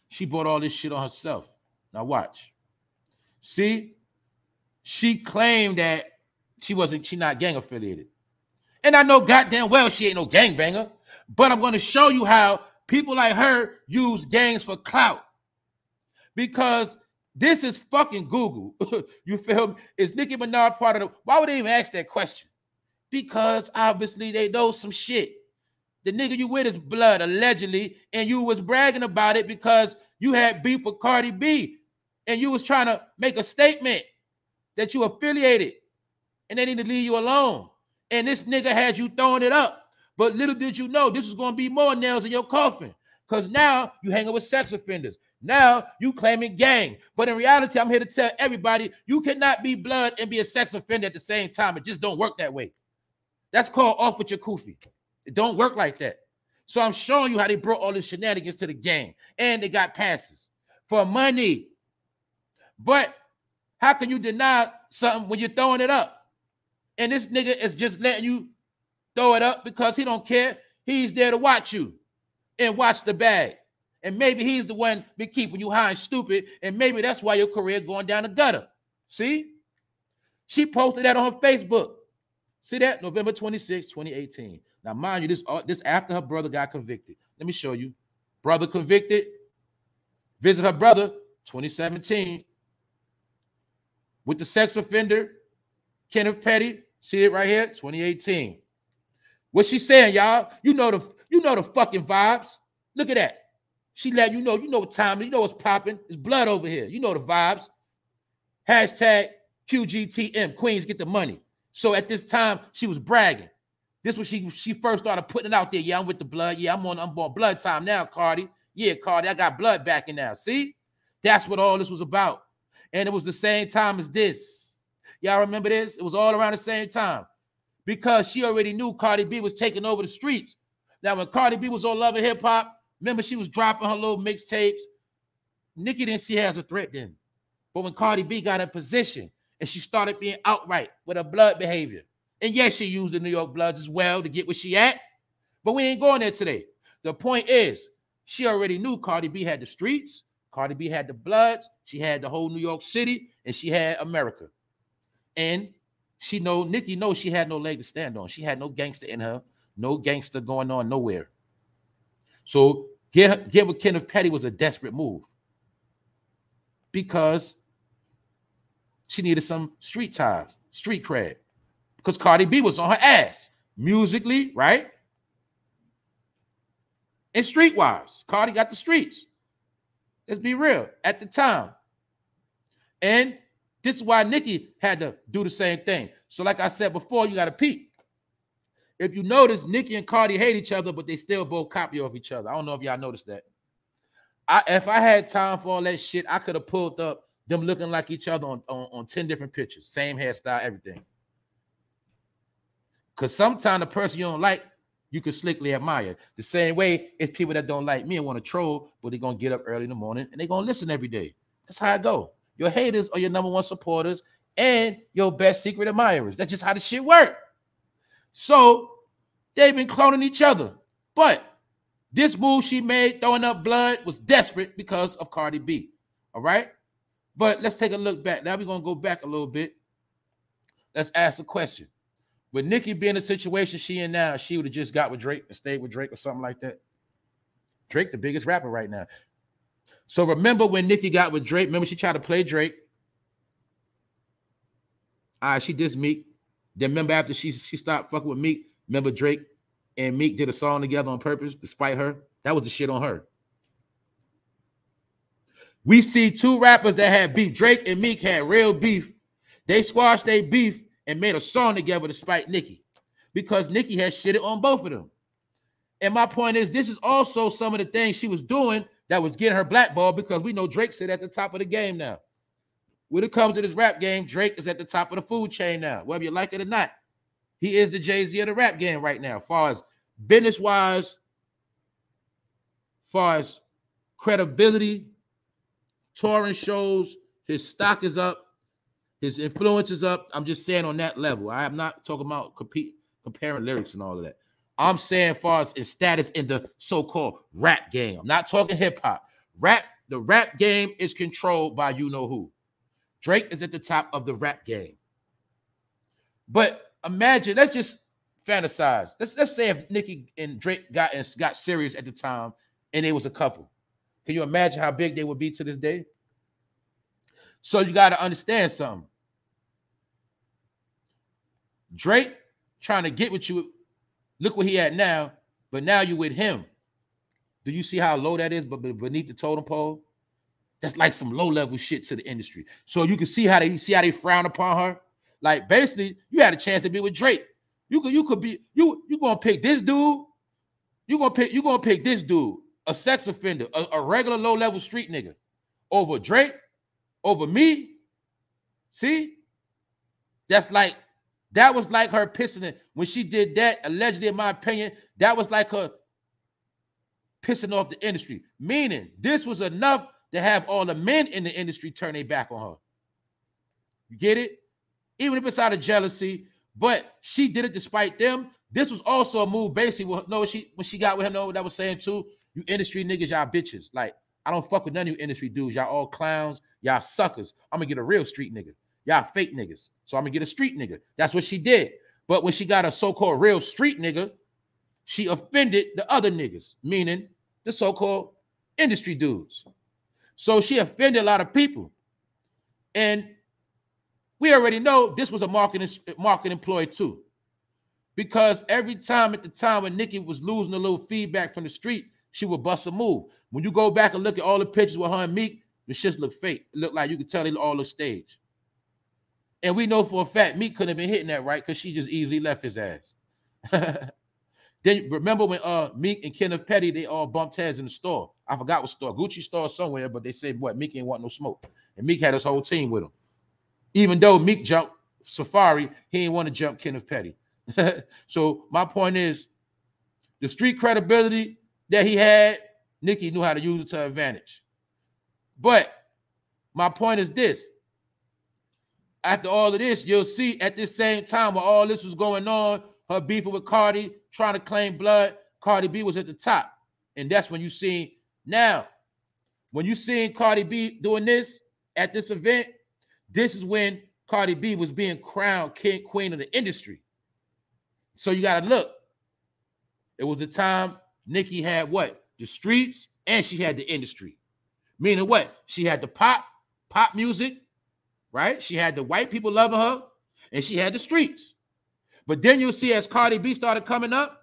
She bought all this shit on herself. Now watch. See, she claimed that she not gang affiliated. And I know goddamn well she ain't no gangbanger, but I'm going to show you how people like her use gangs for clout. Because this is fucking Google. You feel me? Is Nicki Minaj part of the... Why would they even ask that question? Because obviously they know some shit. The nigga you with is blood, allegedly, and you was bragging about it because you had beef with Cardi B, and you was trying to make a statement that you affiliated, and they need to leave you alone. And this nigga had you throwing it up. But little did you know, this is going to be more nails in your coffin, because now you hanging with sex offenders. Now you claiming gang. But in reality, I'm here to tell everybody, you cannot be blood and be a sex offender at the same time. It just don't work that way. That's called off with your koofy. It don't work like that. So I'm showing you how they brought all this shenanigans to the game. And they got passes for money. But how can you deny something when you're throwing it up? And this nigga is just letting you throw it up because he don't care. He's there to watch you and watch the bag. And maybe he's the one been keeping you high and stupid. And maybe that's why your career going down the gutter. See? She posted that on her Facebook. See that? November 26, 2018. Now, mind you, this after her brother got convicted. Let me show you. Brother convicted. Visit her brother, 2017. With the sex offender, Kenneth Petty. See it right here, 2018. What she saying, y'all? You know the fucking vibes. Look at that. She let you know what time, you know what's popping. It's blood over here. You know the vibes. Hashtag QGTM, Queens Get the Money. So at this time, she was bragging. This was she first started putting it out there. Yeah, I'm with the blood. Yeah, I'm on blood time now, Cardi. Yeah, Cardi, I got blood backing now. See? That's what all this was about. And it was the same time as this. Y'all remember this? It was all around the same time. Because she already knew Cardi B was taking over the streets. Now, when Cardi B was on Love and Hip Hop, remember, she was dropping her little mixtapes. Nicki didn't see her as a threat then. But when Cardi B got in position and she started being outright with her blood behavior, and yes, she used the New York Bloods as well to get where she at, but we ain't going there today. The point is, she already knew Cardi B had the streets, Cardi B had the Bloods, she had the whole New York City, and she had America. And she know, Nicki knows she had no leg to stand on. She had no gangster in her, no gangster going on nowhere. So get with Kenneth Petty was a desperate move because she needed some street ties, street cred, because Cardi B was on her ass musically, right? And streetwise, Cardi got the streets. Let's be real at the time. And this is why Nicki had to do the same thing. So like I said before, you got to peek. If you notice, Nicki and Cardi hate each other, but they still both copy off each other. I don't know if y'all noticed that. If I had time for all that shit, I could have pulled up them looking like each other on 10 different pictures. Same hairstyle, everything. Because sometimes the person you don't like, you can slickly admire. The same way it's people that don't like me and want to troll, but they're going to get up early in the morning and they're going to listen every day. That's how it go. Your haters are your number one supporters and your best secret admirers. That's just how the shit works. So they've been cloning each other. But this move she made, throwing up blood, was desperate because of Cardi B. All right? But let's take a look back. Now we're going to go back a little bit. Let's ask a question. With Nicki being in the situation she in now, she would have just got with Drake and stayed with Drake or something like that. Drake, the biggest rapper right now. So remember when Nicki got with Drake, remember she tried to play Drake. All right, she dissed Meek. Then remember after she stopped fucking with Meek, remember Drake and Meek did a song together on purpose, despite her? That was the shit on her. We see two rappers that had beef. Drake and Meek had real beef. They squashed their beef and made a song together despite Nicki, because Nicki had shitted on both of them. And my point is, this is also some of the things she was doing that was getting her blackballed, because we know Drake sit at the top of the game now. When it comes to this rap game, Drake is at the top of the food chain now, whether you like it or not. He is the Jay-Z of the rap game right now, far as business-wise, far as credibility, touring shows, his stock is up, His influence is up. I'm just saying on that level. I am not talking about comparing lyrics and all of that. I'm saying as far as his status in the so-called rap game. I'm not talking hip-hop. Rap, the rap game is controlled by you-know-who. Drake is at the top of the rap game. But imagine, let's just fantasize. Let's say if Nicki and Drake got serious at the time and they was a couple. Can you imagine how big they would be to this day? So you got to understand something. Drake trying to get with you. Look what he at now, but now you with him. Do you see how low that is? But beneath the totem pole, that's like some low level shit to the industry. So you can see how they frown upon her. Like basically, you had a chance to be with Drake. You gonna pick this dude, a sex offender, a regular low level street nigga, over Drake, over me. See, that's like. That was like her pissing it. When she did that, allegedly, in my opinion, that was like her pissing off the industry. Meaning, this was enough to have all the men in the industry turn their back on her. You get it? Even if it's out of jealousy, but she did it despite them. This was also a move, basically. Well, no, when she got with him, no, that was saying too, you industry niggas, y'all bitches. Like, I don't fuck with none of you industry dudes. Y'all all clowns. Y'all suckers. I'm gonna get a real street nigga. Y'all fake niggas. So I'm gonna get a street nigga. That's what she did. But when she got a so-called real street nigga, she offended the other niggas, meaning the so-called industry dudes. So she offended a lot of people. And we already know this was a marketing ploy too. Because every time at the time when Nicki was losing a little feedback from the street, she would bust a move. When you go back and look at all the pictures with her and Meek, the shits look fake. It looked like you could tell they all look staged. And we know for a fact Meek couldn't have been hitting that right because she just easily left his ass. Then remember when Meek and Kenneth Petty, they all bumped heads in the store. I forgot what store, Gucci store somewhere, but they said, boy, Meek ain't want no smoke. And Meek had his whole team with him. Even though Meek jumped Safari, he ain't want to jump Kenneth Petty. So my point is, the street credibility that he had, Nicki knew how to use it to her advantage. But my point is this. After all of this, you'll see at this same time while all this was going on, her beefing with Cardi, trying to claim blood, Cardi B was at the top. And that's when you see now, when you seen Cardi B doing this at this event, this is when Cardi B was being crowned king, queen of the industry. So you got to look. It was the time Nicki had what? The streets and she had the industry. Meaning what? She had the pop music. Right? She had the white people loving her, and she had the streets. But then you'll see as Cardi B started coming up,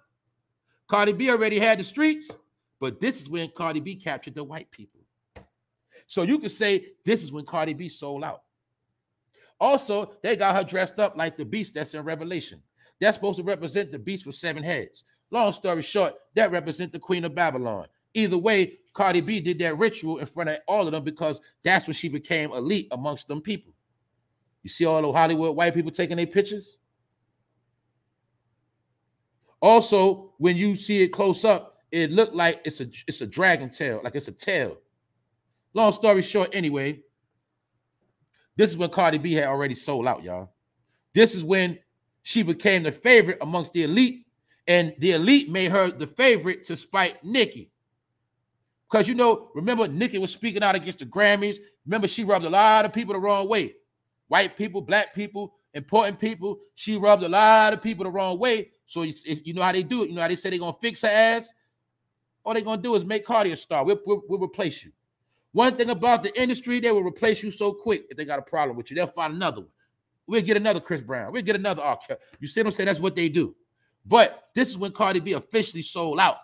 Cardi B already had the streets, but this is when Cardi B captured the white people. So you could say this is when Cardi B sold out. Also, they got her dressed up like the beast that's in Revelation. That's supposed to represent the beast with 7 heads. Long story short, that represents the Queen of Babylon. Either way, Cardi B did that ritual in front of all of them because that's when she became elite amongst them people. You see all the Hollywood white people taking their pictures? Also, when you see it close up, it looked like it's a dragon tail, like it's a tail. Long story short, anyway, this is when Cardi B had already sold out, y'all. This is when she became the favorite amongst the elite, and the elite made her the favorite to spite Nicki. Because, you know, remember, Nicki was speaking out against the Grammys. Remember, she rubbed a lot of people the wrong way. White people, black people, important people. She rubbed a lot of people the wrong way. So you know how they do it. You know how they say they're going to fix her ass? All they're going to do is make Cardi a star. We'll replace you. One thing about the industry, they will replace you so quick if they got a problem with you. They'll find another one. We'll get another Chris Brown. We'll get another R. Kelly. You see what I'm saying? That's what they do. But this is when Cardi B officially sold out.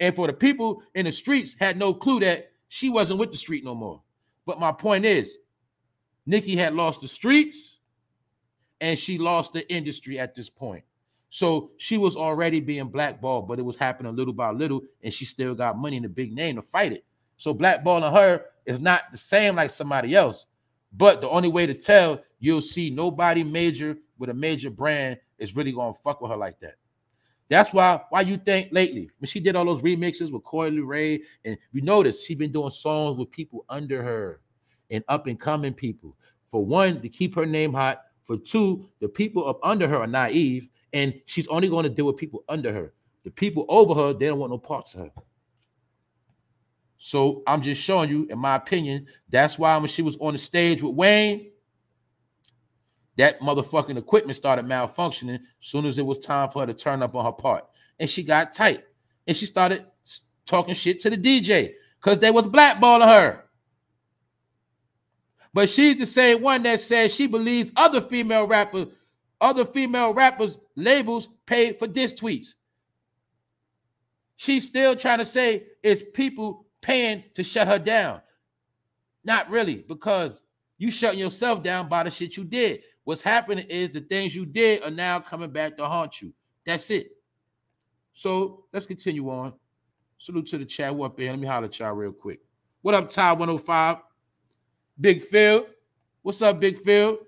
And for the people in the streets had no clue that she wasn't with the street no more. But my point is, Nicki had lost the streets and she lost the industry at this point. So she was already being blackballed, but it was happening little by little and she still got money and a big name to fight it. So blackballing her is not the same like somebody else. But the only way to tell, you'll see nobody major with a major brand is really going to fuck with her like that. That's why you think lately, when she did all those remixes with Coi Leray, and you notice she's been doing songs with people under her and up and coming people. For one, to keep her name hot. For two, the people up under her are naive, and she's only going to deal with people under her. The people over her, they don't want no parts of her. So I'm just showing you, in my opinion, that's why when she was on the stage with Wayne, that motherfucking equipment started malfunctioning as soon as it was time for her to turn up on her part. And she got tight. And she started talking shit to the DJ because they was blackballing her. But she's the same one that says she believes other female rappers' labels pay for diss tweets. She's still trying to say it's people paying to shut her down. Not really, because you shutting yourself down by the shit you did. What's happening is the things you did are now coming back to haunt you. That's it. So let's continue on. Salute to the chat. Who up there? Let me holler at y'all real quick. What up, Ty 105? Big Phil. What's up, Big Phil?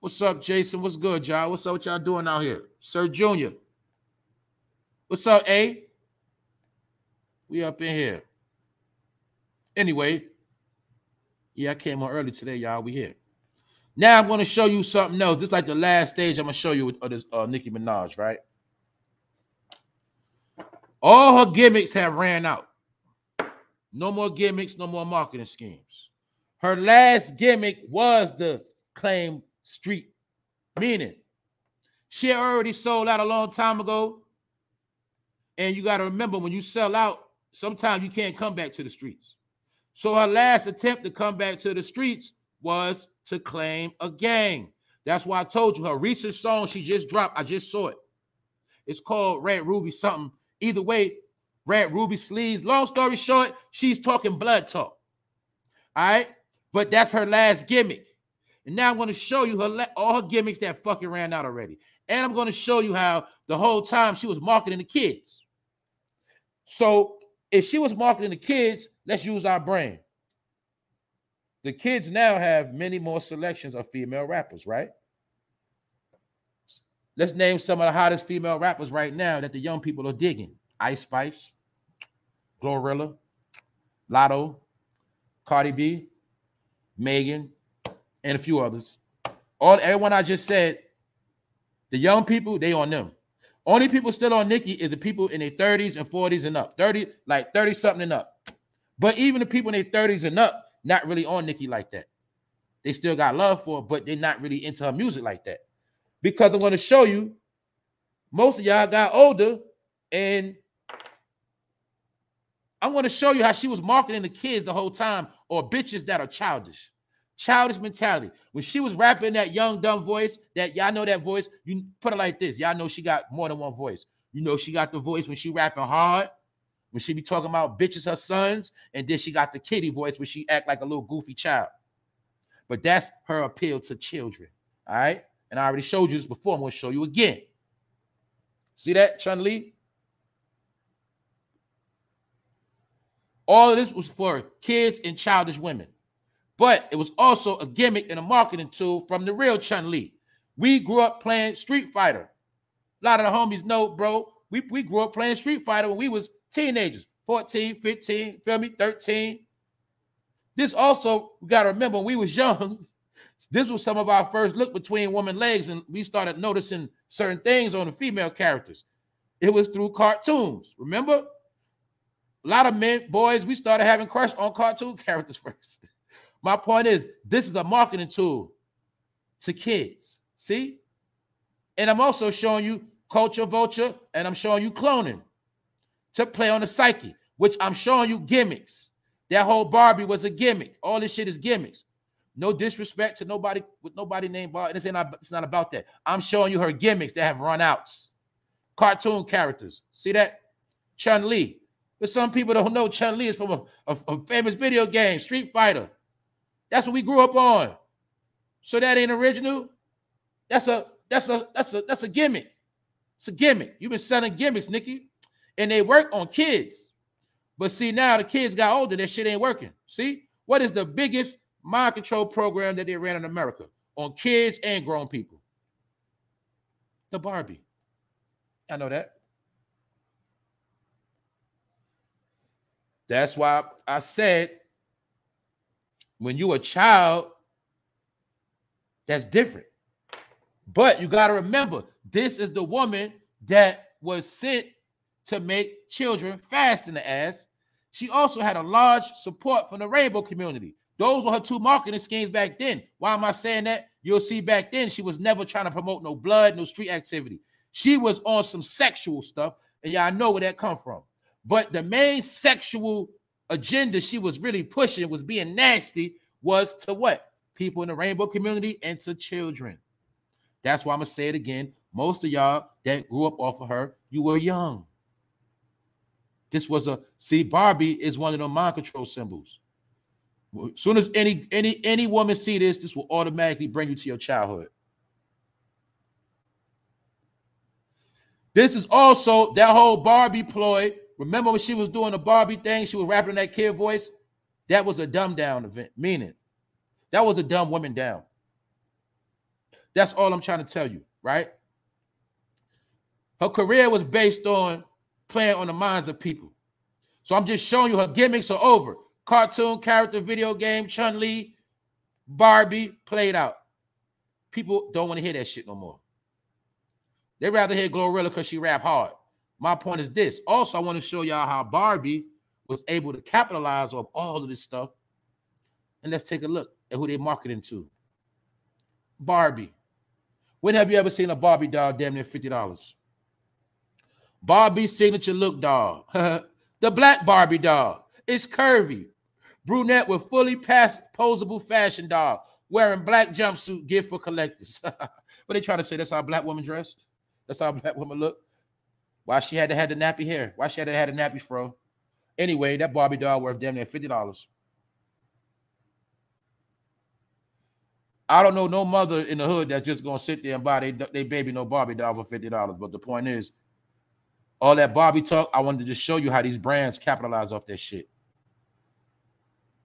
What's up, Jason? What's good, y'all? What's up? What y'all doing out here? Sir Junior. What's up, A? We up in here. Anyway, yeah, I came on early today, y'all. We here. Now I'm going to show you something else. This is like the last stage I'm going to show you with this Nicki Minaj, right? All her gimmicks have ran out. No more gimmicks, no more marketing schemes. Her last gimmick was the claim street, meaning she already sold out a long time ago. And you got to remember, when you sell out, sometimes you can't come back to the streets. So her last attempt to come back to the streets was to claim a gang. That's why I told you her recent song she just dropped. I just saw it. It's called Red Ruby something. Either way, Red Ruby sleeves. Long story short, she's talking blood talk. All right? But that's her last gimmick. And now I'm going to show you her all her gimmicks that fucking ran out already. And I'm going to show you how the whole time she was marketing the kids. So if she was marketing the kids, let's use our brain. The kids now have many more selections of female rappers, right? Let's name some of the hottest female rappers right now that the young people are digging. Ice Spice, GloRilla, Lotto, Cardi B, Megan, and a few others. Everyone I just said, the young people, they on them. Only people still on Nicki is the people in their 30s and 40s and up. 30-something and up. But even the people in their 30s and up, not really on Nicki like that. They still got love for her, but they're not really into her music like that. Because I'm going to show you, most of y'all got older, and I'm going to show you how she was marketing the kids the whole time, or bitches that are childish. Childish mentality. When she was rapping that young, dumb voice, that y'all know that voice, you put it like this. Y'all know she got more than one voice. You know she got the voice when she rapping hard, when she be talking about bitches, her sons, and then she got the kitty voice when she act like a little goofy child. But that's her appeal to children, all right? And I already showed you this before. I'm going to show you again. See that, Chun-Li? All of this was for kids and childish women. But it was also a gimmick and a marketing tool from the real Chun-Li. We grew up playing Street Fighter. A lot of the homies know, bro, we grew up playing Street Fighter when we was teenagers, 14, 15, feel me, 13. This also, we got to remember, when we was young, this was some of our first look between women's legs, and we started noticing certain things on the female characters. It was through cartoons, remember? A lot of men, boys, we started having crushes on cartoon characters first. My point is, this is a marketing tool to kids. See? And I'm also showing you culture vulture, and I'm showing you cloning to play on the psyche, which I'm showing you gimmicks. That whole Barbie was a gimmick. All this shit is gimmicks. No disrespect to nobody with nobody named Barbie. It's not about that. I'm showing you her gimmicks that have run out. Cartoon characters. See that? Chun-Li. But some people don't know Chun-Li is from a famous video game, Street Fighter. That's what we grew up on. So that ain't original. That's a gimmick. It's a gimmick. You've been selling gimmicks, Nicki. And they work on kids. But see, now the kids got older. That shit ain't working. See? What is the biggest mind control program that they ran in America on kids and grown people? The Barbie. I know that. That's why I said When you a child, that's different. But you got to remember, this is the woman that was sent to make children fast in the ass. She also had a large support from the rainbow community. Those were her two marketing schemes back then. Why am I saying that? You'll see back then, she was never trying to promote no blood, no street activity. She was on some sexual stuff, and y'all know where that come from. But the main sexual agenda she was really pushing, was being nasty, was to what? People in the rainbow community and to children. That's why I'm going to say it again. Most of y'all that grew up off of her, you were young. This was a, see, Barbie is one of the mind control symbols. As soon as any woman see this, this will automatically bring you to your childhood. This is also that whole Barbie ploy. Remember when she was doing the Barbie thing, she was rapping in that kid voice? That was a dumb down event, meaning that was a dumb woman down. That's all I'm trying to tell you, right? Her career was based on playing on the minds of people. So I'm just showing you her gimmicks are over. Cartoon, character, video game, Chun-Li, Barbie, played out. People don't want to hear that shit no more. They'd rather hear GloRilla because she rap hard. My point is this. Also, I want to show y'all how Barbie was able to capitalize on all of this stuff. And let's take a look at who they're marketing to. Barbie. When have you ever seen a Barbie doll damn near $50? Barbie's signature look doll. The black Barbie doll. It's curvy. Brunette with fully posable fashion doll. Wearing black jumpsuit gift for collectors. What they trying to say? That's how black women dress? That's how black women look? Why she had to have the nappy hair? Why she had to have the nappy fro? Anyway, that Barbie doll worth damn near $50. I don't know no mother in the hood that's just going to sit there and buy their baby no Barbie doll for $50. But the point is, all that Barbie talk, I wanted to just show you how these brands capitalize off that shit.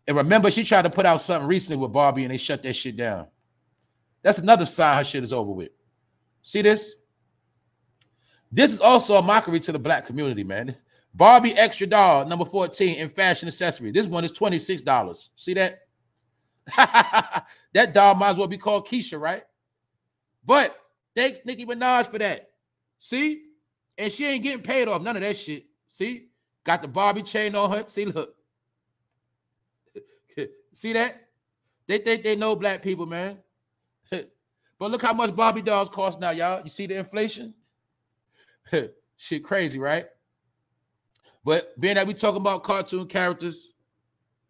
And remember, she tried to put out something recently with Barbie, and they shut that shit down. That's another sign her shit is over with. See this? This is also a mockery to the black community, man. Barbie extra doll, number 14, in fashion accessory. This one is $26. See that? That doll might as well be called Keisha, right? But thank Nicki Minaj for that. See? And she ain't getting paid off none of that shit. See? Got the Barbie chain on her. See, look. See that? They think they know black people, man. But look how much Barbie dolls cost now, y'all. You see the inflation? Shit crazy, right? But being that we talking about cartoon characters,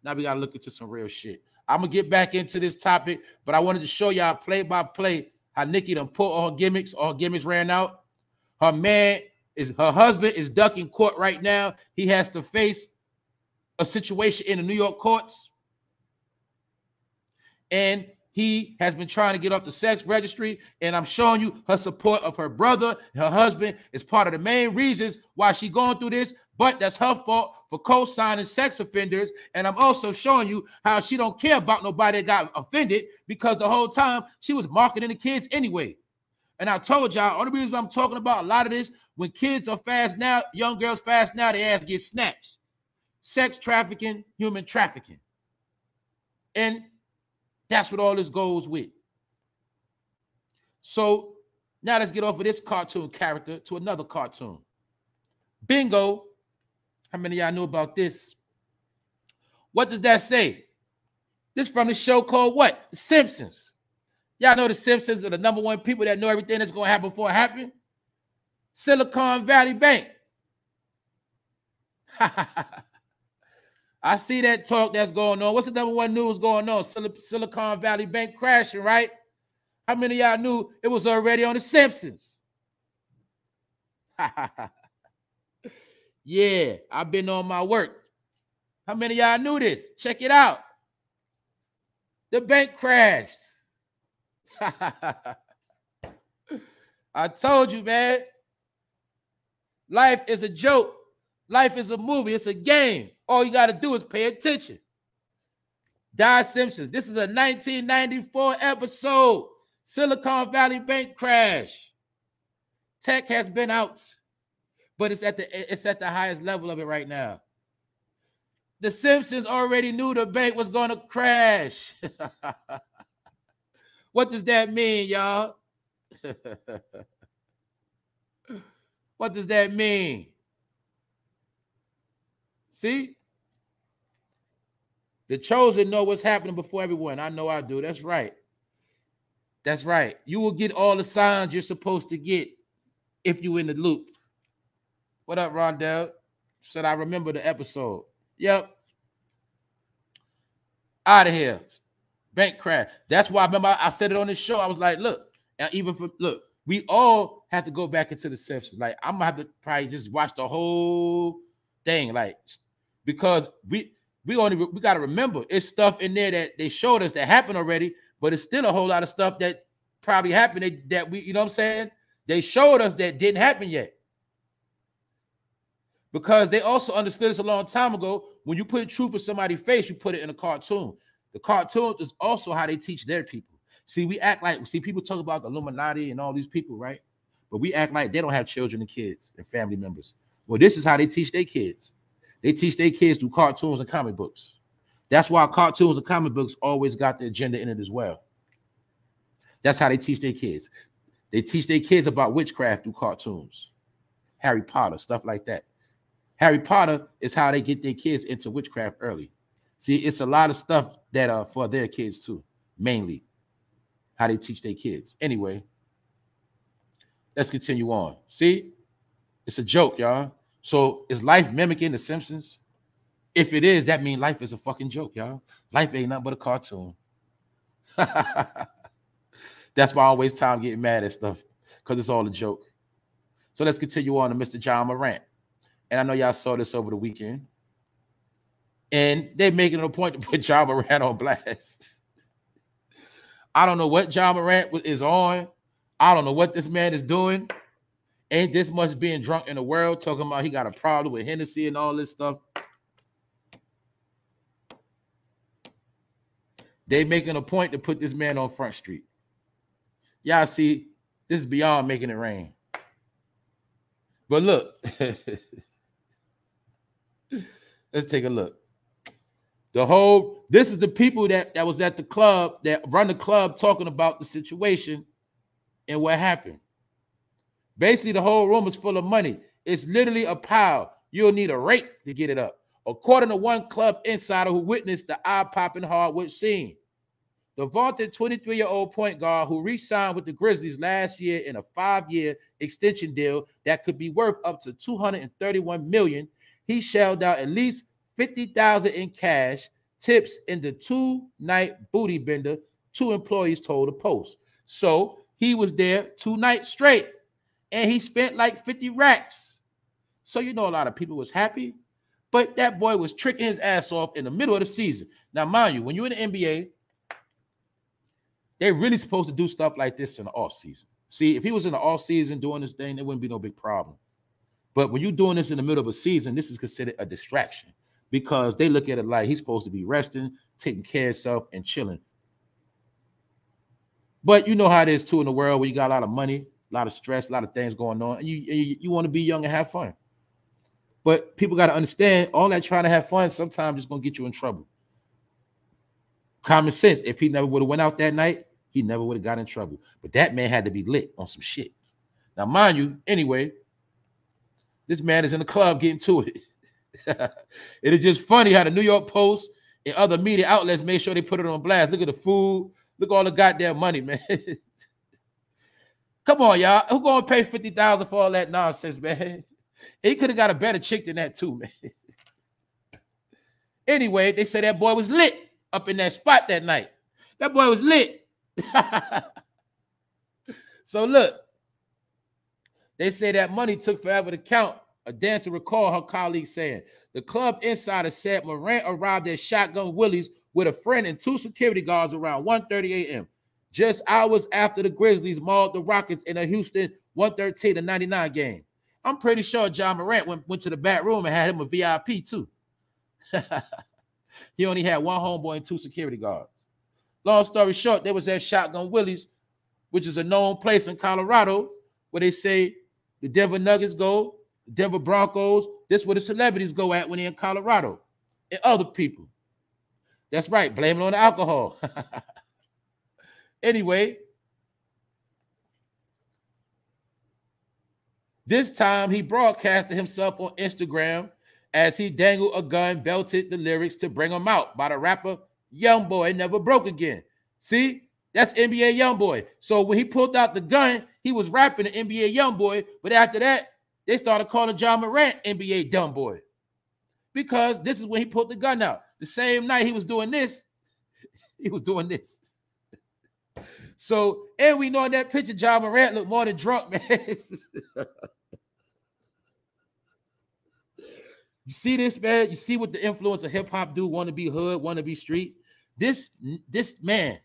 now we got to look into some real shit. I'm going to get back into this topic, but I wanted to show y'all play-by-play how Nicki done put all her gimmicks. All her gimmicks ran out. Her man, her husband is ducking court right now. He has to face a situation in the New York courts. And he has been trying to get off the sex registry. And I'm showing you her support of her brother. Her husband is part of the main reasons why she's going through this. But that's her fault for co-signing sex offenders. And I'm also showing you how she don't care about nobody that got offended because the whole time she was marketing the kids anyway. And I told y'all, only reason I'm talking about a lot of this, when kids are fast now, young girls fast now, their ass gets snatched. Sex trafficking, human trafficking. And that's what all this goes with. So now let's get off of this cartoon character to another cartoon. Bingo. How many of y'all know about this? What does that say? This from the show called what? The Simpsons. Y'all know the Simpsons are the number one people that know everything that's going to happen before it happens. Silicon Valley Bank. I see that talk that's going on. What's the number one news going on? Silicon Valley Bank crashing, right? How many of y'all knew it was already on the Simpsons? Yeah, I've been on my work. How many of y'all knew this? Check it out. The bank crashed. I told you, man. Life is a joke. Life is a movie. It's a game. All you got to do is pay attention. Die Simpsons. This is a 1994 episode. Silicon Valley Bank crash. Tech has been out, but it's at the highest level of it right now. The Simpsons already knew the bank was going to crash. What does that mean, y'all? What does that mean? See? The chosen know what's happening before everyone. I know I do. That's right. That's right. You will get all the signs you're supposed to get if you're in the loop. What up, Rondell? Said I remember the episode. Yep. Out of here. Bank crash. That's why I remember I said it on this show. I was like, look, and even for look, we all have to go back into the Simpsons. Like, I'm gonna have to probably just watch the whole thing, like, because we gotta remember it's stuff in there that they showed us that happened already, but it's still a whole lot of stuff that probably happened that we, you know what I'm saying? They showed us that didn't happen yet. Because they also understood this a long time ago. When you put truth in somebody's face, you put it in a cartoon. The cartoon is also how they teach their people. See, we act like, see, people talk about the Illuminati and all these people, right? But we act like they don't have children and kids and family members. Well, this is how they teach their kids. They teach their kids through cartoons and comic books. That's why cartoons and comic books always got the agenda in it as well. That's how they teach their kids. They teach their kids about witchcraft through cartoons, Harry Potter, stuff like that. Harry Potter is how they get their kids into witchcraft early. See, it's a lot of stuff that are for their kids too, mainly how they teach their kids. Anyway, let's continue on. See, it's a joke, y'all. So is life mimicking The Simpsons? If it is, that means life is a fucking joke, y'all. Life ain't nothing but a cartoon. That's why I always time getting mad at stuff, because it's all a joke. So let's continue on to Mr. Ja Morant. And I know y'all saw this over the weekend. And they're making it a point to put Ja Morant on blast. I don't know what Ja Morant is on. I don't know what this man is doing. Ain't this much being drunk in the world, talking about he got a problem with Hennessy and all this stuff. They making a point to put this man on Front Street. Y'all see, this is beyond making it rain. But look, let's take a look. This is the people that was at the club, that run the club, talking about the situation and what happened. Basically, the whole room is full of money. It's literally a pile. You'll need a rake to get it up. According to one club insider who witnessed the eye-popping hardwood scene, the vaunted 23-year-old point guard who re-signed with the Grizzlies last year in a 5-year extension deal that could be worth up to $231 million, he shelled out at least $50,000 in cash tips in the two-night booty bender, two employees told the Post. So he was there 2 nights straight. And he spent like 50 racks. So, you know, a lot of people was happy, but that boy was tricking his ass off in the middle of the season. Now, mind you, when you're in the NBA, they're really supposed to do stuff like this in the offseason. See, if he was in the offseason doing this thing, there wouldn't be no big problem. But when you're doing this in the middle of a season, this is considered a distraction because they look at it like he's supposed to be resting, taking care of himself, and chilling. But you know how it is, too, in the world where you got a lot of money, a lot of stress, a lot of things going on, and you want to be young and have fun. But people got to understand, all that trying to have fun sometimes is going to get you in trouble. Common sense, if he never would have went out that night, he never would have got in trouble. But that man had to be lit on some shit. Now, mind you, anyway, this man is in the club getting to it. It is just funny how the New York Post and other media outlets made sure they put it on blast. Look at the food. Look at all the goddamn money, man. Come on, y'all. Who gonna pay $50,000 for all that nonsense, man? He could have got a better chick than that too, man. Anyway, they say that boy was lit up in that spot that night. That boy was lit. So look, they say that money took forever to count. A dancer recalled her colleague saying, the club insider said Morant arrived at Shotgun Willie's with a friend and 2 security guards around 1:30 a.m. just hours after the Grizzlies mauled the Rockets in a Houston 113-99 game. I'm pretty sure Ja Morant went to the back room and had him a VIP too. He only had one homeboy and 2 security guards. Long story short, they was at Shotgun Willie's, which is a known place in Colorado where they say the Denver Nuggets go, the Denver Broncos. This is where the celebrities go at when they're in Colorado. and other people. That's right. Blame it on the alcohol. Anyway, this time he broadcasted himself on Instagram as he dangled a gun, belted the lyrics to Bring 'Em Out by the rapper Youngboy Never Broke Again. See, that's NBA Youngboy. So when he pulled out the gun, he was rapping the NBA Youngboy. But after that, they started calling Ja Morant NBA Dumbboy, because this is when he pulled the gun out. The same night he was doing this, he was doing this. So, and we know in that picture, Ja Morant looked more than drunk, man. You see this, man? You see what the influence of hip-hop do? Want to be hood, want to be street. This man,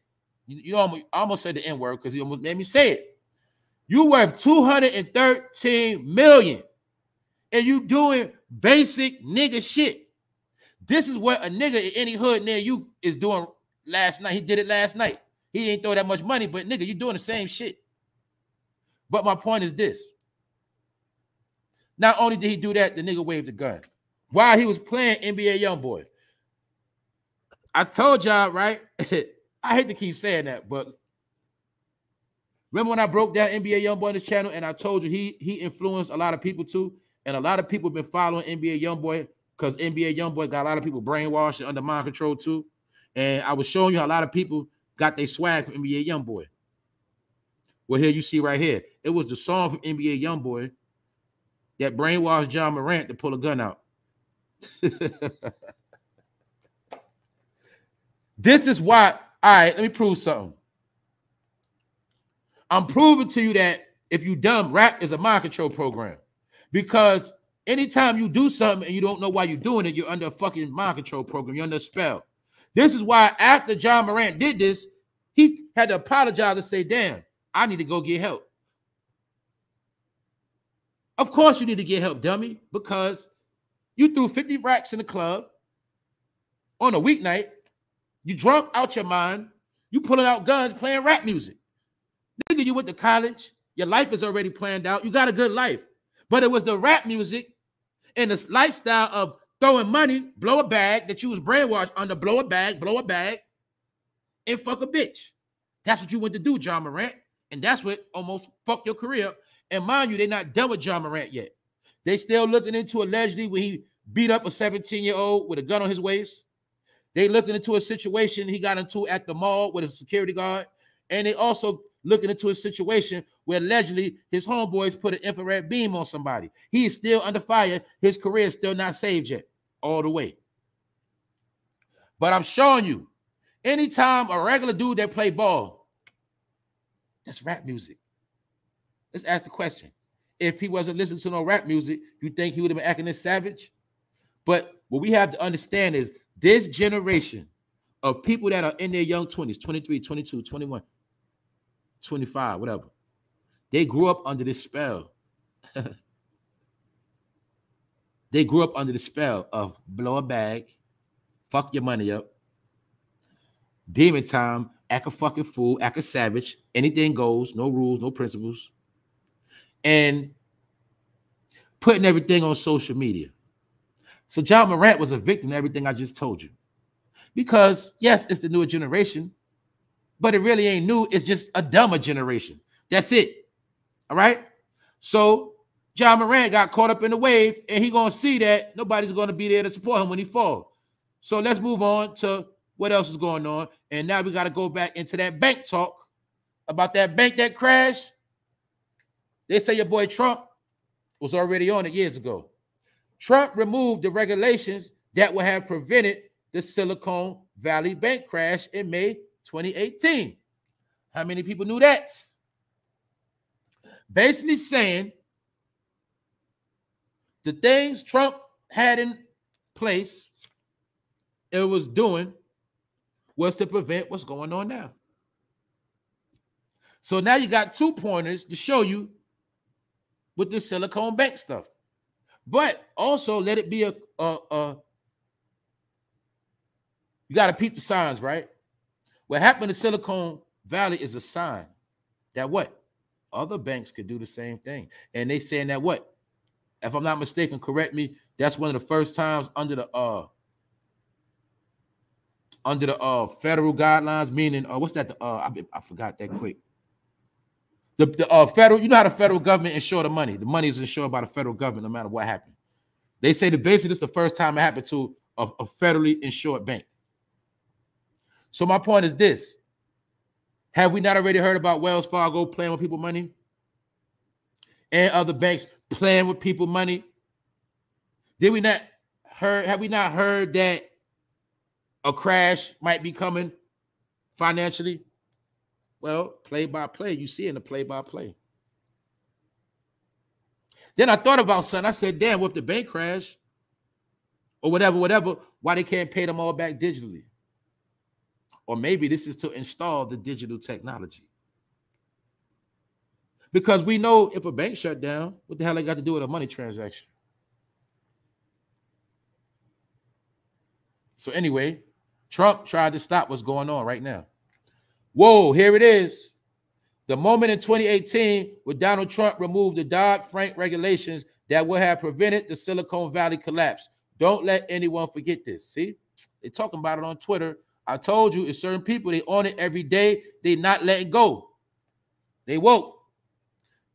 you almost said the N-word because you almost made me say it. You worth $213 million, and you doing basic nigga shit. This is what a nigga in any hood near you is doing last night. He did it last night. He ain't throw that much money, but nigga, you doing the same shit. But my point is this. Not only did he do that, the nigga waved the gun while he was playing NBA Youngboy. I told y'all, right? I hate to keep saying that, but remember when I broke down NBA Youngboy on this channel and I told you he influenced a lot of people too, and a lot of people have been following NBA Youngboy because NBA Youngboy got a lot of people brainwashed and under mind control too, and I was showing you how a lot of people got their swag from NBA Youngboy. Well, here you see right here, it was the song from NBA Youngboy that brainwashed Ja Morant to pull a gun out. This is why, all right, let me prove something. I'm proving to you that if you dumb, rap is a mind control program. Because anytime you do something and you don't know why you're doing it, you're under a fucking mind control program. You're under a spell. This is why after Ja Morant did this, he had to apologize and say, damn, I need to go get help. Of course you need to get help, dummy, because you threw 50 racks in the club on a weeknight. You drunk out your mind. You pulling out guns, playing rap music. Nigga, you went to college. Your life is already planned out. You got a good life. But it was the rap music and the lifestyle of throwing money, blow a bag, that you was brainwashed under, blow a bag, and fuck a bitch. That's what you went to do, Ja Morant. And that's what almost fucked your career up. And mind you, they're not done with Ja Morant yet. They still looking into allegedly when he beat up a 17-year-old with a gun on his waist. They looking into a situation he got into at the mall with a security guard. And they also looking into a situation where allegedly his homeboys put an infrared beam on somebody. He is still under fire. His career is still not saved yet all the way. But I'm showing you, anytime a regular dude that play ball, that's rap music. Let's ask the question. If he wasn't listening to no rap music, you think he would have been acting this savage? But what we have to understand is this generation of people that are in their young 20s, 23, 22, 21, 25, whatever, they grew up under this spell. They grew up under the spell of blow a bag, fuck your money up, demon time, act a fucking fool, act a savage, anything goes, no rules, no principles, and putting everything on social media. So Ja Morant was a victim of everything I just told you. Because, yes, it's the newer generation, but it really ain't new. It's just a dumber generation. That's it. All right? So Ja Morant got caught up in the wave, and he's going to see that nobody's going to be there to support him when he falls. So let's move on to what else is going on. And now we got to go back into that bank talk about that bank that crashed. They say your boy Trump was already on it years ago. Trump removed the regulations that would have prevented the Silicon Valley Bank crash in May 2018. How many people knew that? Basically saying the things Trump had in place, it was doing, was to prevent what's going on now. So now you got two pointers to show you with this Silicon Bank stuff. But also let it be you got to peep the signs, right? What happened to Silicon Valley is a sign that what? Other banks could do the same thing. And they saying that what? If I'm not mistaken, correct me, that's one of the first times under the under the federal guidelines, meaning what's that? I forgot that quick. The federal, you know how the federal government insure the money. The money is insured by the federal government no matter what happened. They say that basically this is the first time it happened to a federally insured bank. So my point is this. Have we not already heard about Wells Fargo playing with people's money? And other banks playing with people's money? Did we not heard? Have we not heard that a crash might be coming financially? Well, play by play, you see in the play by play. Then I thought about something. I said, damn, what if the bank crash or whatever, why they can't pay them all back digitally? Or maybe this is to install the digital technology. Because we know if a bank shut down, what the hell they got to do with a money transaction? So anyway, Trump tried to stop what's going on right now. Whoa, here it is. The moment in 2018 when Donald Trump removed the Dodd-Frank regulations that would have prevented the Silicon Valley collapse. Don't let anyone forget this. See, they're talking about it on Twitter. I told you, it's certain people, they on it every day. They're not letting go. They woke.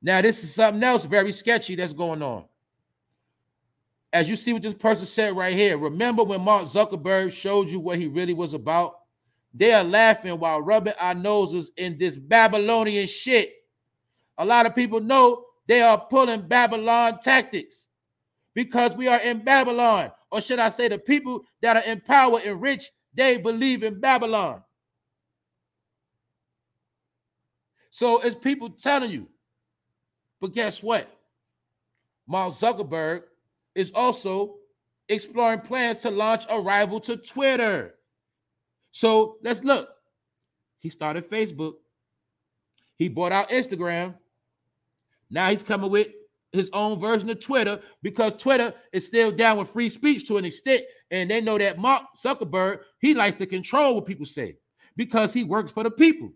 Now, this is something else very sketchy that's going on. As you see what this person said right here, remember when Mark Zuckerberg showed you what he really was about? They are laughing while rubbing our noses in this Babylonian shit. A lot of people know they are pulling Babylon tactics because we are in Babylon. Or should I say the people that are in power and rich, they believe in Babylon. So it's people telling you. But guess what? Mark Zuckerberg is also exploring plans to launch a rival to Twitter. So let's look. He started Facebook. He bought out Instagram. Now he's coming with his own version of Twitter because Twitter is still down with free speech to an extent. And they know that Mark Zuckerberg, he likes to control what people say because he works for the people.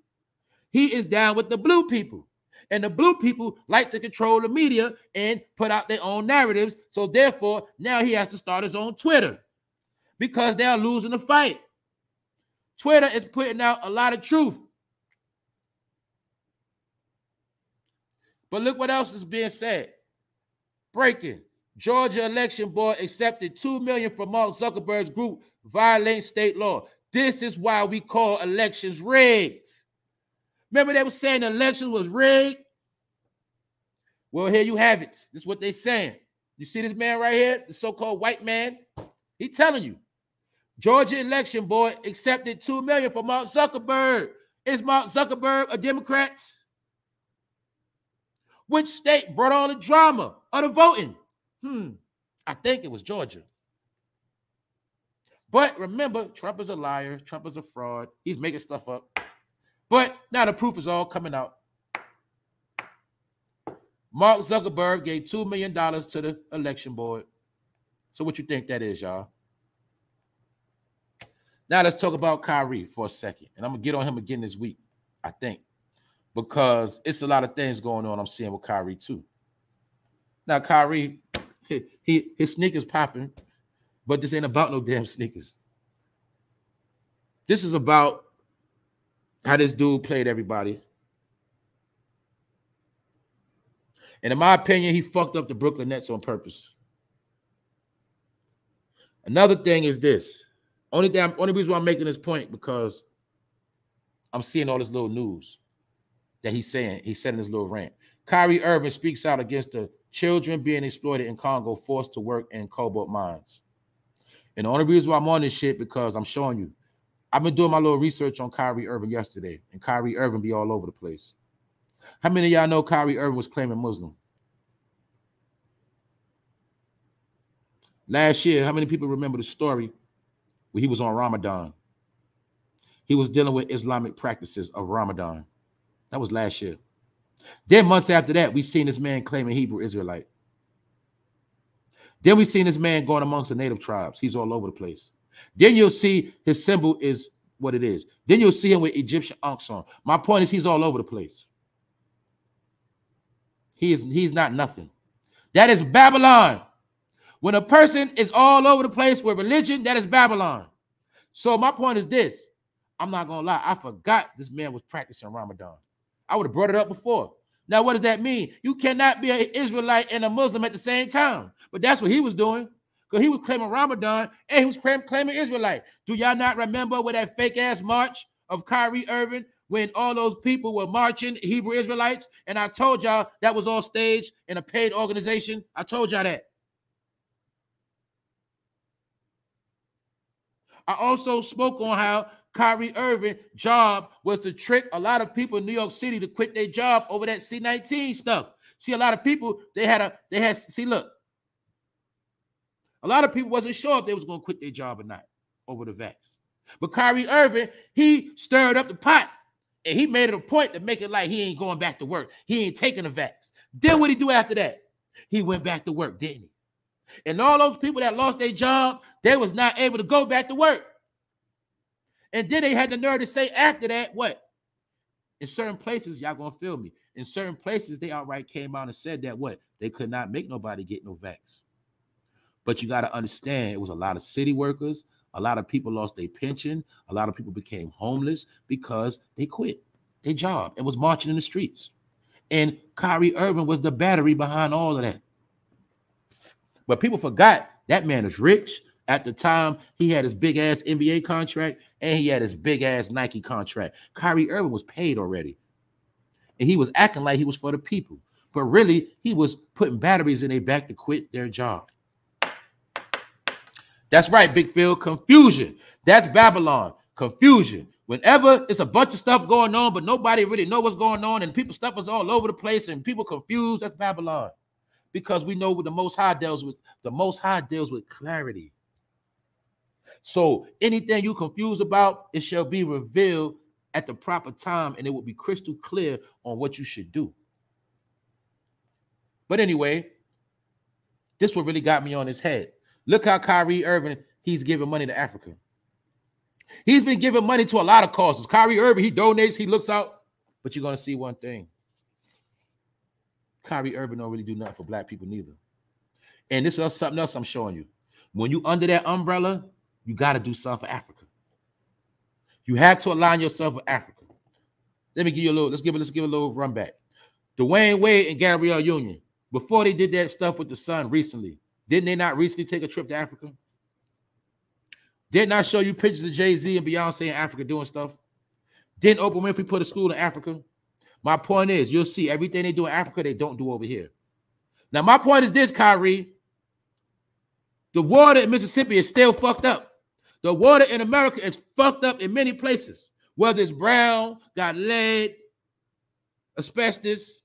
He is down with the blue people. And the blue people like to control the media and put out their own narratives. So therefore, now he has to start his own Twitter because they are losing the fight. Twitter is putting out a lot of truth. But look what else is being said. Breaking. Georgia Election Board accepted $2 million from Mark Zuckerberg's group violating state law. This is why we call elections rigged. Remember they were saying the election was rigged? Well, here you have it. This is what they're saying. You see this man right here, the so-called white man? He's telling you. Georgia Election Board accepted $2 million for Mark Zuckerberg. Is Mark Zuckerberg a Democrat? Which state brought all the drama of the voting? I think it was Georgia. But remember, Trump is a liar. Trump is a fraud. He's making stuff up. But now the proof is all coming out. Mark Zuckerberg gave $2 million to the election board. So what you think that is, y'all? Now let's talk about Kyrie for a second. And I'm going to get on him again this week, I think, because it's a lot of things going on I'm seeing with Kyrie too. Now Kyrie, his sneakers popping, but this ain't about no damn sneakers. This is about how this dude played everybody. And in my opinion, he fucked up the Brooklyn Nets on purpose. Another thing is this. Only reason why I'm making this point because I'm seeing all this little news that he's saying. He said in his little rant, Kyrie Irving speaks out against the children being exploited in Congo, forced to work in cobalt mines. And the only reason why I'm on this shit because I'm showing you. I've been doing my little research on Kyrie Irving yesterday, and Kyrie Irving be all over the place. How many of y'all know Kyrie Irving was claiming Muslim? Last year, how many people remember the story? He was on Ramadan. He was dealing with Islamic practices of Ramadan. That was last year. Then months after that, we seen this man claiming Hebrew Israelite. Then we seen this man going amongst the native tribes. He's all over the place. Then you'll see his symbol is what it is. Then you'll see him with Egyptian anks on. My point is he's all over the place. He's not nothing. That is Babylon. When a person is all over the place with religion, that is Babylon. So my point is this. I'm not going to lie. I forgot this man was practicing Ramadan. I would have brought it up before. Now, what does that mean? You cannot be an Israelite and a Muslim at the same time. But that's what he was doing, because he was claiming Ramadan and he was claiming Israelite. Do y'all not remember with that fake-ass march of Kyrie Irving when all those people were marching, Hebrew Israelites? And I told y'all that was all staged in a paid organization. I told y'all that. I also spoke on how Kyrie Irving's job was to trick a lot of people in New York City to quit their job over that C-19 stuff. See, a lot of people, a lot of people wasn't sure if they was going to quit their job or not over the vax. But Kyrie Irving, he stirred up the pot, and he made it a point to make it like he ain't going back to work. He ain't taking the vax. Then what did he do after that? He went back to work, didn't he? And all those people that lost their job, they was not able to go back to work. And then they had the nerve to say after that, what? In certain places, y'all gonna feel me. In certain places, they outright came out and said that what? They could not make nobody get no vax. But you gotta understand, it was a lot of city workers. A lot of people lost their pension. A lot of people became homeless because they quit their job and was marching in the streets. And Kyrie Irving was the battery behind all of that. But people forgot that man is rich. At the time, he had his big-ass NBA contract, and he had his big-ass Nike contract. Kyrie Irving was paid already, and he was acting like he was for the people. But really, he was putting batteries in their back to quit their job. That's right, Big Phil. Confusion. That's Babylon. Confusion. Whenever it's a bunch of stuff going on, but nobody really know what's going on, and people stuff is all over the place, and people confused, that's Babylon. Because we know what the Most High deals with. The Most High deals with clarity. So anything you confused about, it shall be revealed at the proper time, and it will be crystal clear on what you should do. But anyway, this what really got me on his head. Look how Kyrie Irving, he's giving money to Africa. He's been giving money to a lot of causes. Kyrie Irving, he donates, he looks out. But you're going to see one thing. Kyrie Irving don't really do nothing for black people neither. And this is something else I'm showing you. When you under that umbrella, you got to do something for Africa. You have to align yourself with Africa. Let me give you a little, let's give a little run back. Dwayne Wade and Gabrielle Union, before they did that stuff with the Sun recently, didn't they not recently take a trip to Africa? Didn't I show you pictures of Jay-Z and Beyonce in Africa doing stuff? Didn't Oprah Winfrey put a school in Africa? My point is, you'll see everything they do in Africa, they don't do over here. Now, my point is this, Kyrie. The water in Mississippi is still fucked up. The water in America is fucked up in many places, whether it's brown, got lead, asbestos,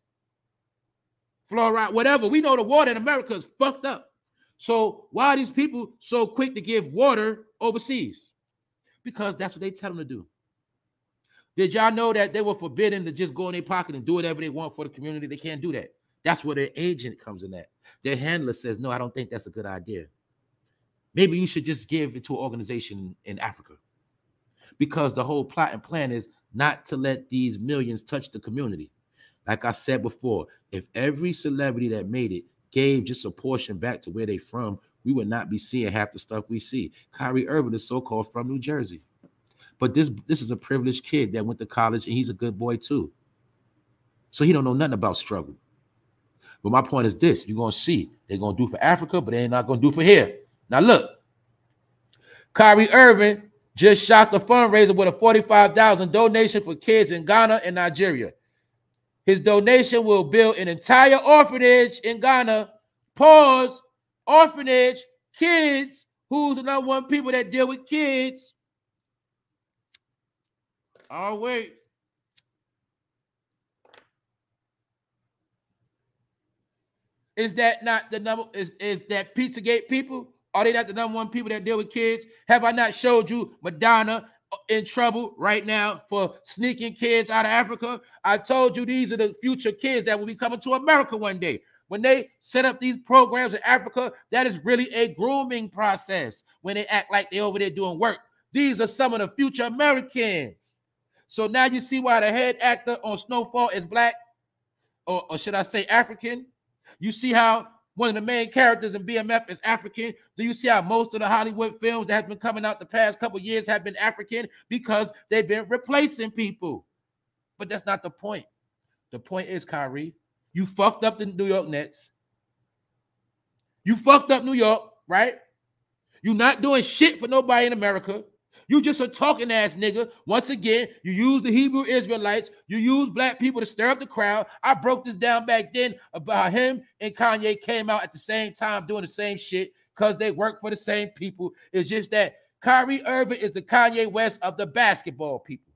fluoride, whatever. We know the water in America is fucked up. So why are these people so quick to give water overseas? Because that's what they tell them to do. Did y'all know that they were forbidden to just go in their pocket and do whatever they want for the community? They can't do that. That's where their agent comes in at. Their handler says, no, I don't think that's a good idea. Maybe you should just give it to an organization in Africa, because the whole plot and plan is not to let these millions touch the community. Like I said before, if every celebrity that made it gave just a portion back to where they from, we would not be seeing half the stuff we see. Kyrie Irving is so-called from New Jersey. But this is a privileged kid that went to college, and he's a good boy too. So he don't know nothing about struggle. But my point is this. You're going to see. They're going to do for Africa, but they're not going to do for here. Now look, Kyrie Irving just shot the fundraiser with a $45,000 donation for kids in Ghana and Nigeria. His donation will build an entire orphanage in Ghana. Pause. Orphanage. Kids. Who's the number one people that deal with kids? I'll wait. Is that not the number? Is that Pizzagate people? Are they not the number one people that deal with kids? Have I not showed you Madonna in trouble right now for sneaking kids out of Africa? I told you these are the future kids that will be coming to America one day. When they set up these programs in Africa, that is really a grooming process when they act like they're over there doing work. These are some of the future Americans. So now you see why the head actor on Snowfall is black, or should I say African. You see how One of the main characters in BMF is African. Do you see how most of the Hollywood films that have been coming out the past couple of years have been African? Because they've been replacing people. But that's not the point. The point is, Kyrie, you fucked up the New York Nets. You fucked up New York, right? You're not doing shit for nobody in America. You just a talking ass nigga. Once again, you use the Hebrew Israelites. You use black people to stir up the crowd. I broke this down back then about him and Kanye came out at the same time doing the same shit because they work for the same people. It's just that Kyrie Irving is the Kanye West of the basketball people,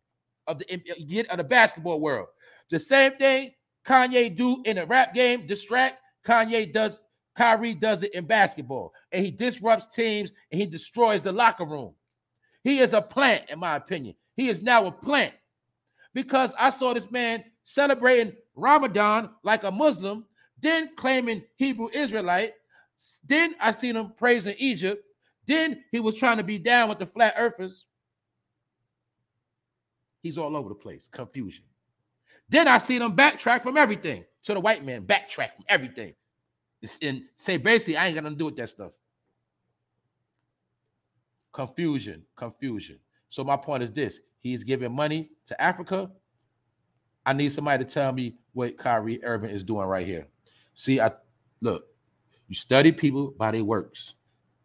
of the basketball world. The same thing Kanye do in a rap game, distract, Kyrie does it in basketball. And he disrupts teams and he destroys the locker room. He is a plant, in my opinion. He is now a plant because I saw this man celebrating Ramadan like a Muslim, then claiming Hebrew Israelite. Then I seen him praising Egypt. Then he was trying to be down with the flat earthers. He's all over the place, confusion. Then I seen him backtrack from everything. So the white man backtrack from everything and say, basically, I ain't got nothing to do with that stuff. Confusion. So my point is this. He's giving money to Africa. I need somebody to tell me what Kyrie Irving is doing right here. See, look, you study people by their works.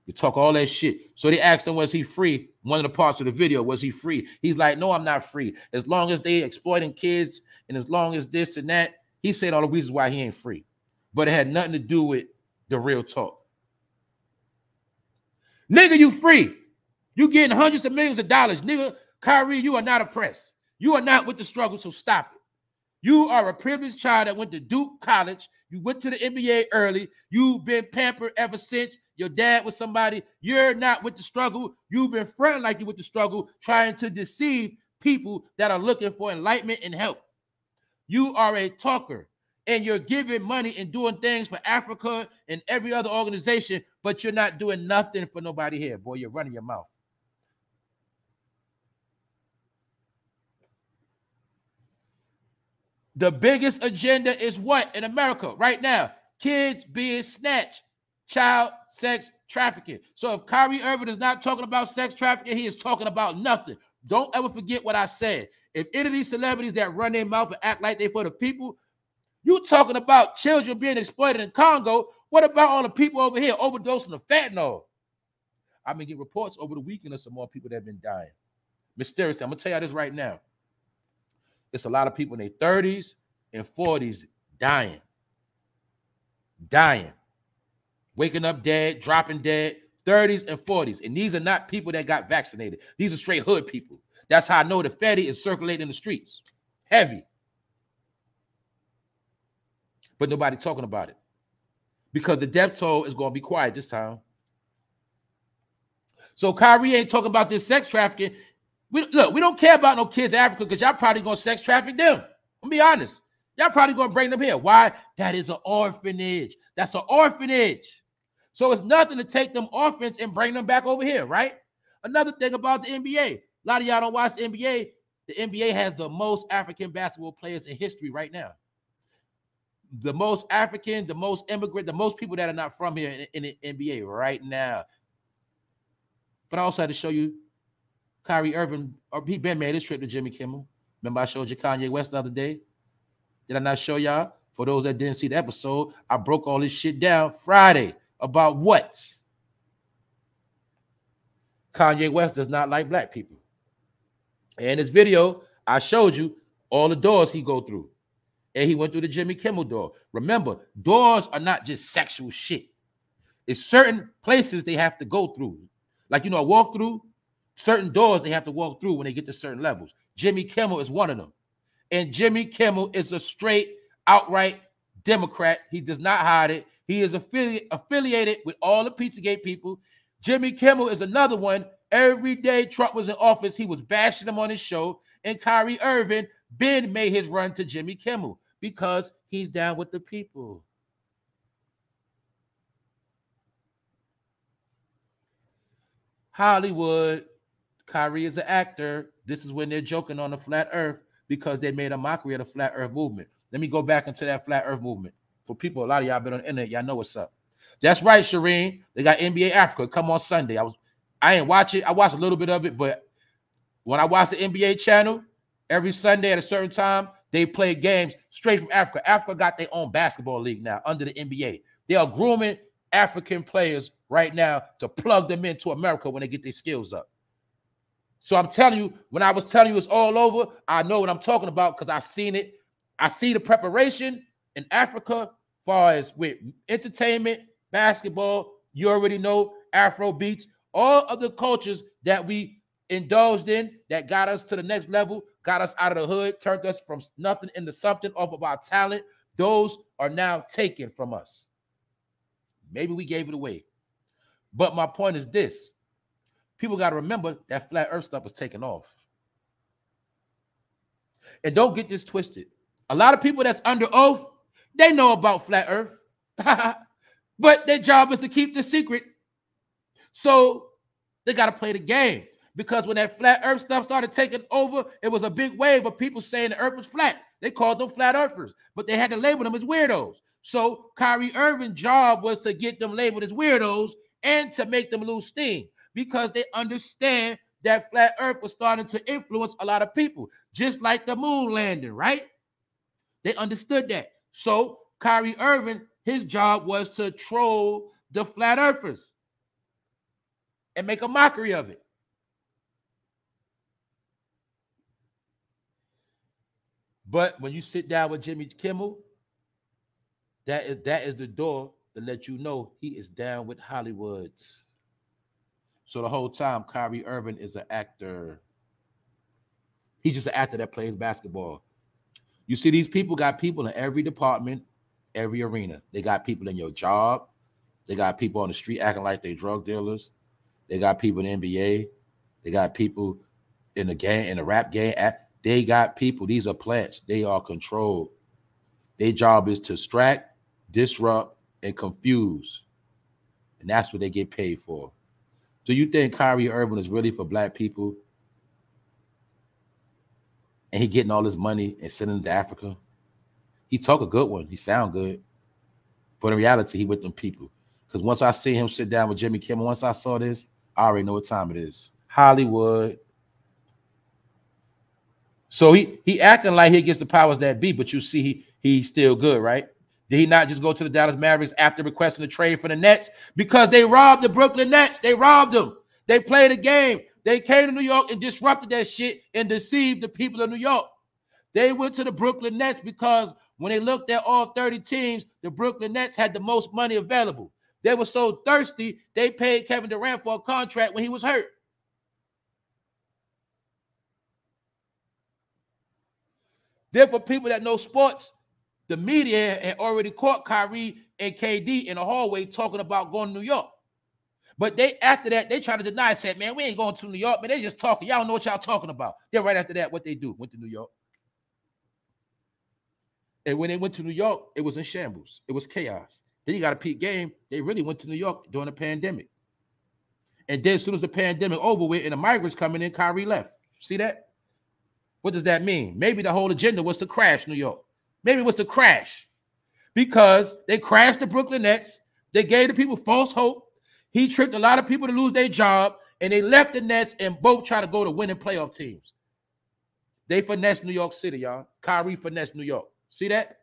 You talk all that shit. So they asked him, was he free? One of the parts of the video, was he free? He's like, no, I'm not free. As long as they exploiting kids and as long as this and that, he said all the reasons why he ain't free. But it had nothing to do with the real talk. Nigga, you free. You getting hundreds of millions of dollars. Nigga, Kyrie, you are not oppressed. You are not with the struggle, so stop it. You are a privileged child that went to Duke College. You went to the NBA early. You've been pampered ever since. Your dad was somebody. You're not with the struggle. You've been fronting like you with the struggle, trying to deceive people that are looking for enlightenment and help. You are a talker, and you're giving money and doing things for Africa and every other organization, but you're not doing nothing for nobody here. Boy, you're running your mouth. The biggest agenda is what in America right now? Kids being snatched, child sex trafficking. So if Kyrie Irving is not talking about sex trafficking, he is talking about nothing. Don't ever forget what I said. If any of these celebrities that run their mouth and act like they for the people, you talking about children being exploited in Congo. What about all the people over here overdosing of fentanyl? I've been getting reports over the weekend of some more people that have been dying. Mysteriously, I'm going to tell you this right now. It's a lot of people in their 30s and 40s dying, waking up dead, dropping dead, 30s and 40s. And these are not people that got vaccinated. These are straight hood people. That's how I know the Fetty is circulating in the streets. Heavy. But nobody talking about it because the death toll is going to be quiet this time. So Kyrie ain't talking about this sex trafficking. Look, we don't care about no kids in Africa because y'all probably going to sex traffic them. I'm going to be honest. Y'all probably going to bring them here. Why? That is an orphanage. That's an orphanage. So it's nothing to take them orphans and bring them back over here, right? Another thing about the NBA. A lot of y'all don't watch the NBA. The NBA has the most African basketball players in history right now. The most African, the most immigrant, the most people that are not from here in the NBA right now. But I also had to show you Kyrie Irving, or he been made his trip to Jimmy Kimmel. Remember I showed you Kanye West the other day? Did I not show y'all? For those that didn't see the episode, I broke all this shit down Friday about what? Kanye West does not like black people. In this video, I showed you all the doors he go through. And he went through the Jimmy Kimmel door. Remember, doors are not just sexual shit. It's certain places they have to go through. Like, you know, a walkthrough. Certain doors they have to walk through when they get to certain levels. Jimmy Kimmel is one of them. And Jimmy Kimmel is a straight, outright Democrat. He does not hide it. He is affiliated with all the Pizzagate people. Jimmy Kimmel is another one. Every day Trump was in office, he was bashing him on his show. And Kyrie Irving Ben made his run to Jimmy Kimmel because he's down with the people. Hollywood. Kyrie is an actor. This is when they're joking on the flat earth because they made a mockery of the flat earth movement. Let me go back into that flat earth movement. For people, a lot of y'all been on the internet, y'all know what's up. That's right, Shireen. They got NBA Africa come on Sunday. I ain't watch it. I watched a little bit of it, but when I watch the NBA channel, every Sunday at a certain time, they play games straight from Africa. Africa got their own basketball league now under the NBA. They are grooming African players right now to plug them into America when they get their skills up. So I'm telling you, when I was telling you it's all over, I know what I'm talking about because I've seen it. I see the preparation in Africa as far as with entertainment, basketball, you already know, Afro beats, all of the cultures that we indulged in that got us to the next level, got us out of the hood, turned us from nothing into something off of our talent. Those are now taken from us. Maybe we gave it away. But my point is this. People got to remember that flat earth stuff was taking off. And don't get this twisted. A lot of people that's under oath, they know about flat earth. But their job is to keep the secret. So they got to play the game. Because when that flat earth stuff started taking over, it was a big wave of people saying the earth was flat. They called them flat earthers. But they had to label them as weirdos. So Kyrie Irving's job was to get them labeled as weirdos and to make them lose steam because they understand that flat earth was starting to influence a lot of people, just like the moon landing, right? They understood that. So Kyrie Irving, his job was to troll the flat earthers and make a mockery of it. But when you sit down with Jimmy Kimmel, that is the door to let you know he is down with Hollywood's. So the whole time, Kyrie Irving is an actor. He's just an actor that plays basketball. You see, these people got people in every department, every arena. They got people in your job. They got people on the street acting like they drug dealers. They got people in the NBA. They got people in the game, in the rap game. They got people. These are plants. They are controlled. Their job is to distract, disrupt, and confuse. And that's what they get paid for. Do you think Kyrie Irving is really for black people? And he getting all his money and sending it to Africa? He talk a good one. He sound good. But in reality, he with them people. Because once I see him sit down with Jimmy Kimmel, once I saw this, I already know what time it is. Hollywood. So he acting like he gets the powers that be, but you see he's still good, right? Did he not just go to the Dallas Mavericks after requesting a trade for the Nets? Because they robbed the Brooklyn Nets. They robbed them. They played a game. They came to New York and disrupted that shit and deceived the people of New York. They went to the Brooklyn Nets because when they looked at all 30 teams, the Brooklyn Nets had the most money available. They were so thirsty, they paid Kevin Durant for a contract when he was hurt. Therefore, people that know sports, the media had already caught Kyrie and KD in the hallway talking about going to New York. But they, after that, they tried to deny it, said, man, we ain't going to New York, man. They just talking. Y'all know what y'all talking about. Then right after that, what they do, went to New York. And when they went to New York, it was in shambles. It was chaos. Then you got a peak game. They really went to New York during the pandemic. And then as soon as the pandemic over with and the migrants coming in, Kyrie left. See that? What does that mean? Maybe the whole agenda was to crash New York. Maybe it was to crash because they crashed the Brooklyn Nets. They gave the people false hope. He tricked a lot of people to lose their job, and they left the Nets and both try to go to winning playoff teams. They finessed New York City, y'all. Kyrie finessed New York. See that?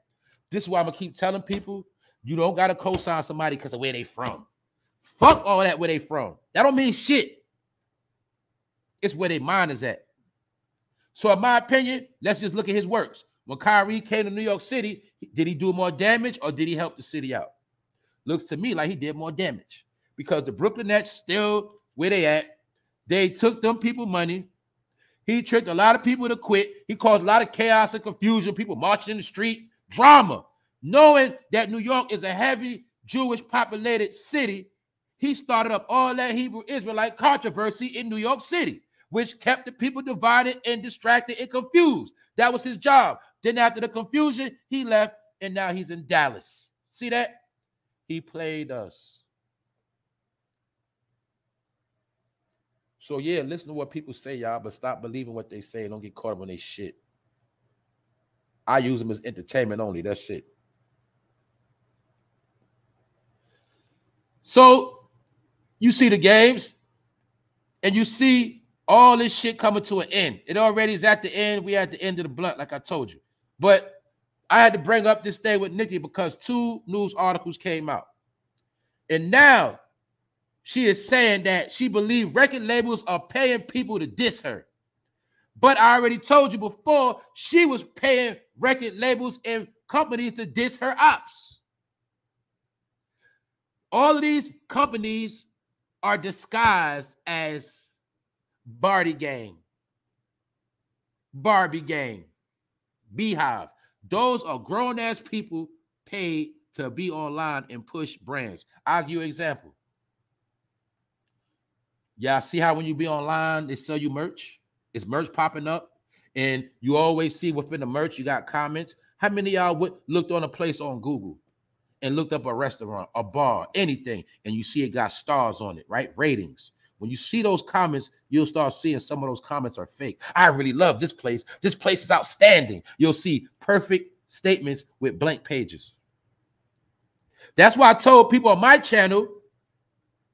This is why I'm going to keep telling people, you don't got to co-sign somebody because of where they from. Fuck all that where they from. That don't mean shit. It's where their mind is at. So in my opinion, let's just look at his works. When Kyrie came to New York City, did he do more damage or did he help the city out? Looks to me like he did more damage because the Brooklyn Nets still where they at. They took them people money. He tricked a lot of people to quit. He caused a lot of chaos and confusion, people marching in the street, drama. Knowing that New York is a heavy Jewish populated city, he started up all that Hebrew Israelite controversy in New York City, which kept the people divided and distracted and confused. That was his job. Then after the confusion, he left, and now he's in Dallas. See that? He played us. So, yeah, listen to what people say, y'all, but stop believing what they say. Don't get caught up on their shit. I use them as entertainment only. That's it. So you see the games and you see all this shit coming to an end. It already is at the end. We at the end of the blunt, like I told you. But I had to bring up this thing with Nicki because two news articles came out. And now she is saying that she believes record labels are paying people to diss her. But I already told you before, she was paying record labels and companies to diss her ops. All of these companies are disguised as Barbie Gang, Beehive. Those are grown-ass people paid to be online and push brands. I'll give you an example. Y'all see how when you be online, they sell you merch? It's merch popping up, and you always see within the merch, you got comments. How many of y'all looked on a place on Google and looked up a restaurant, a bar, anything, and you see it got stars on it, right? Ratings. When you see those comments, you'll start seeing some of those comments are fake. I really love this place. This place is outstanding. You'll see perfect statements with blank pages. That's why I told people on my channel,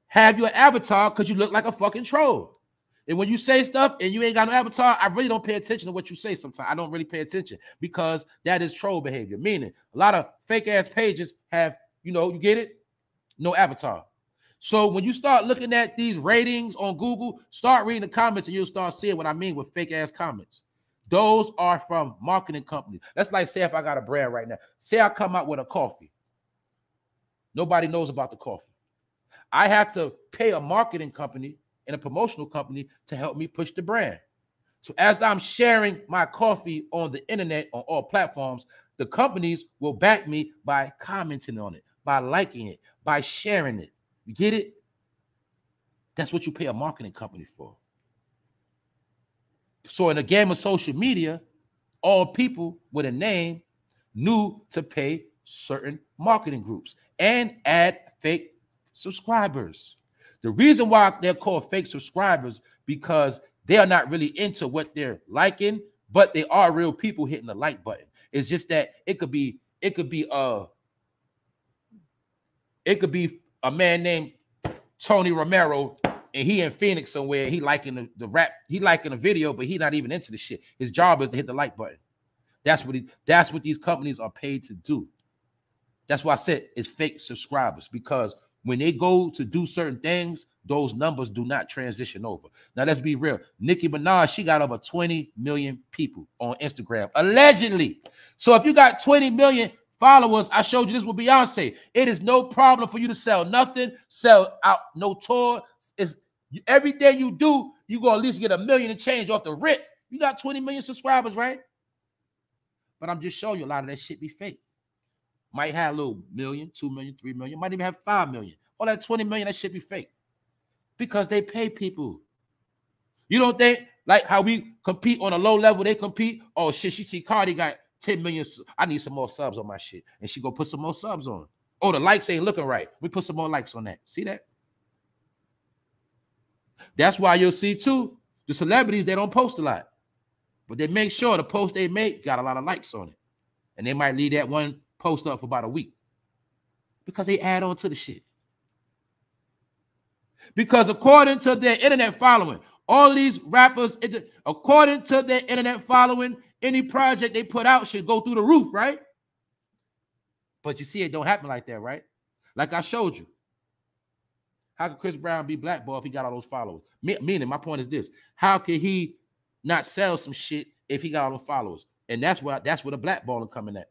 have your avatar because you look like a fucking troll. And when you say stuff and you ain't got no avatar, I really don't pay attention to what you say sometimes. I don't really pay attention because that is troll behavior. Meaning a lot of fake ass pages have, you know, you get it? No avatar. So when you start looking at these ratings on Google, start reading the comments and you'll start seeing what I mean with fake ass comments. Those are from marketing companies. That's like, say if I got a brand right now, say I come out with a coffee. Nobody knows about the coffee. I have to pay a marketing company and a promotional company to help me push the brand. So as I'm sharing my coffee on the internet, on all platforms, the companies will back me by commenting on it, by liking it, by sharing it. You get it? That's what you pay a marketing company for. So in a game of social media, all people with a name knew to pay certain marketing groups and add fake subscribers. The reason why they're called fake subscribers because they are not really into what they're liking, but they are real people hitting the like button. It's just that it could be a man named Tony Romero and he in Phoenix somewhere. He liking the rap, he liking the video, but he not even into the shit. His job is to hit the like button. That's what these companies are paid to do. That's why I said it's fake subscribers because when they go to do certain things, those numbers do not transition over. Now, let's be real. Nicki Minaj, she got over 20 million people on Instagram, allegedly. So if you got 20 million followers, I showed you this with Beyonce. It is no problem for you to sell nothing, sell out no tour. It's, everything you do, you're going to at least get a million and change off the rip. You got 20 million subscribers, right? But I'm just showing you a lot of that shit be fake. Might have a little million, 2 million, 3 million, might even have 5 million. All that 20 million, that should be fake because they pay people. You don't think like how we compete on a low level, they compete. Oh shit, she see Cardi got 10 million. I need some more subs on my shit. And she go put some more subs on. Oh, the likes ain't looking right. We put some more likes on that. See that? That's why you'll see too, the celebrities, they don't post a lot, but they make sure the post they make got a lot of likes on it. And they might leave that one post up for about a week because they add on to the shit. Because according to their internet following, all these rappers, according to their internet following, any project they put out should go through the roof, right? But you see, it don't happen like that, right? Like I showed you. How could Chris Brown be blackballed if he got all those followers? Meaning, my point is this: how could he not sell some shit if he got all those followers? And that's where the blackballing coming at.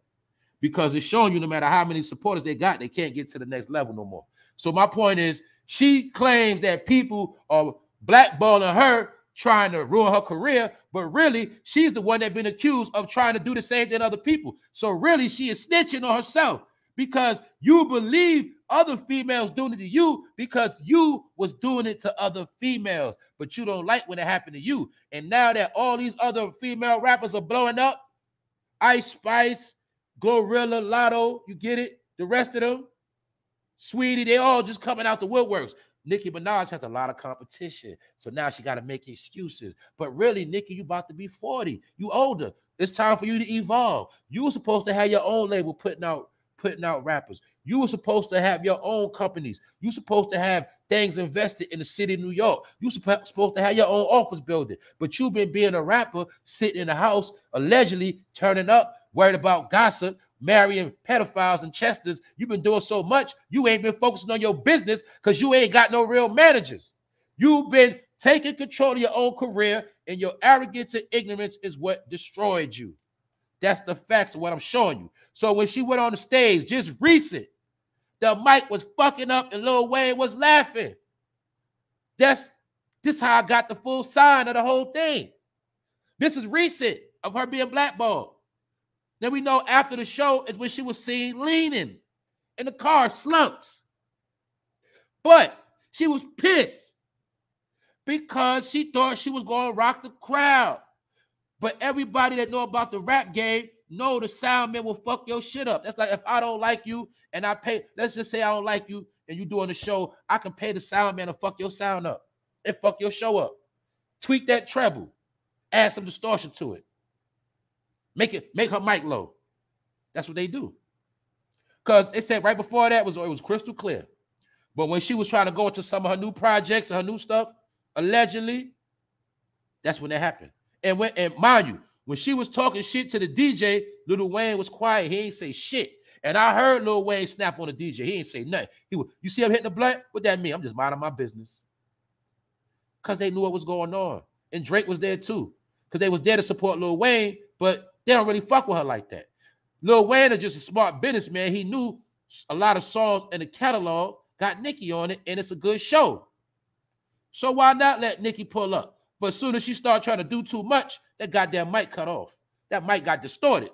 Because it's showing you no matter how many supporters they got, they can't get to the next level no more. So my point is, she claims that people are blackballing her, trying to ruin her career, but really, she's the one that's been accused of trying to do the same thing to other people. So really, she is snitching on herself because you believe other females doing it to you because you was doing it to other females, but you don't like when it happened to you. And now that all these other female rappers are blowing up, Ice Spice, GloRilla, Lotto, you get it? The rest of them, Sweetie, they all just coming out the woodworks. Nicki Minaj has a lot of competition, so now she got to make excuses. But really, Nicki, you about to be 40. You older. It's time for you to evolve. You were supposed to have your own label putting out putting out rappers. You were supposed to have your own companies. You supposed to have things invested in the city of New York. You supposed to have your own office building. But you've been being a rapper, sitting in the house, allegedly turning up, worried about gossip, marrying pedophiles and Chesters. You've been doing so much, you ain't been focusing on your business because you ain't got no real managers. You've been taking control of your own career, and your arrogance and ignorance is what destroyed you. That's the facts of what I'm showing you. So when she went on the stage just recent, the mic was fucking up and Lil Wayne was laughing. That's this how I got the full sign of the whole thing. This is recent of her being blackballed. Then we know after the show is when she was seen leaning in the car slumps. But she was pissed because she thought she was going to rock the crowd. But everybody that know about the rap game know the sound man will fuck your shit up. That's like if I don't like you and I pay, let's just say I don't like you and you doing the show, I can pay the sound man to fuck your sound up and fuck your show up. Tweak that treble. Add some distortion to it. Make her mic low. That's what they do. Because they said right before that it was crystal clear. But when she was trying to go into some of her new projects and her new stuff, allegedly, that's when that happened. And when, and mind you, when she was talking shit to the DJ, Lil Wayne was quiet. He ain't say shit. And I heard Lil Wayne snap on the DJ. He ain't say nothing. He was, you see him hitting the blunt? What that mean? I'm just minding my business. Because they knew what was going on. And Drake was there too. Because they was there to support Lil Wayne, but they don't really fuck with her like that. Lil Wayne is just a smart businessman. He knew a lot of songs in the catalog got Nicki on it, and it's a good show. So why not let Nicki pull up? But as soon as she started trying to do too much, that goddamn mic cut off. That mic got distorted.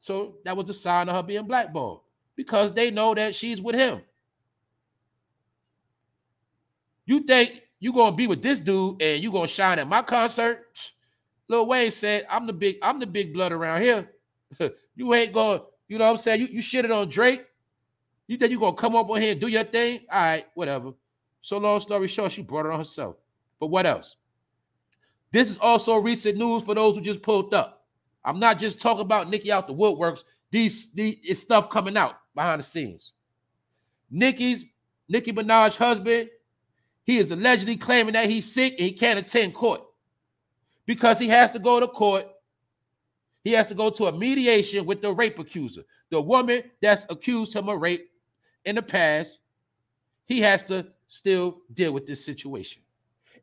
So that was the sign of her being blackballed because they know that she's with him. You think you're going to be with this dude and you're going to shine at my concert? Lil Wayne said, I'm the big blood around here. You ain't going, you know what I'm saying? You shitted on Drake. You think you're going to come up on here and do your thing? All right, whatever. So long story short, she brought it on herself. But what else? This is also recent news for those who just pulled up. I'm not just talking about Nicki out the woodworks. It's stuff coming out behind the scenes. Nicki Minaj's husband, he is allegedly claiming that he's sick and he can't attend court. Because he has to go to court. He has to go to a mediation with the rape accuser. The woman that's accused him of rape in the past, he has to still deal with this situation.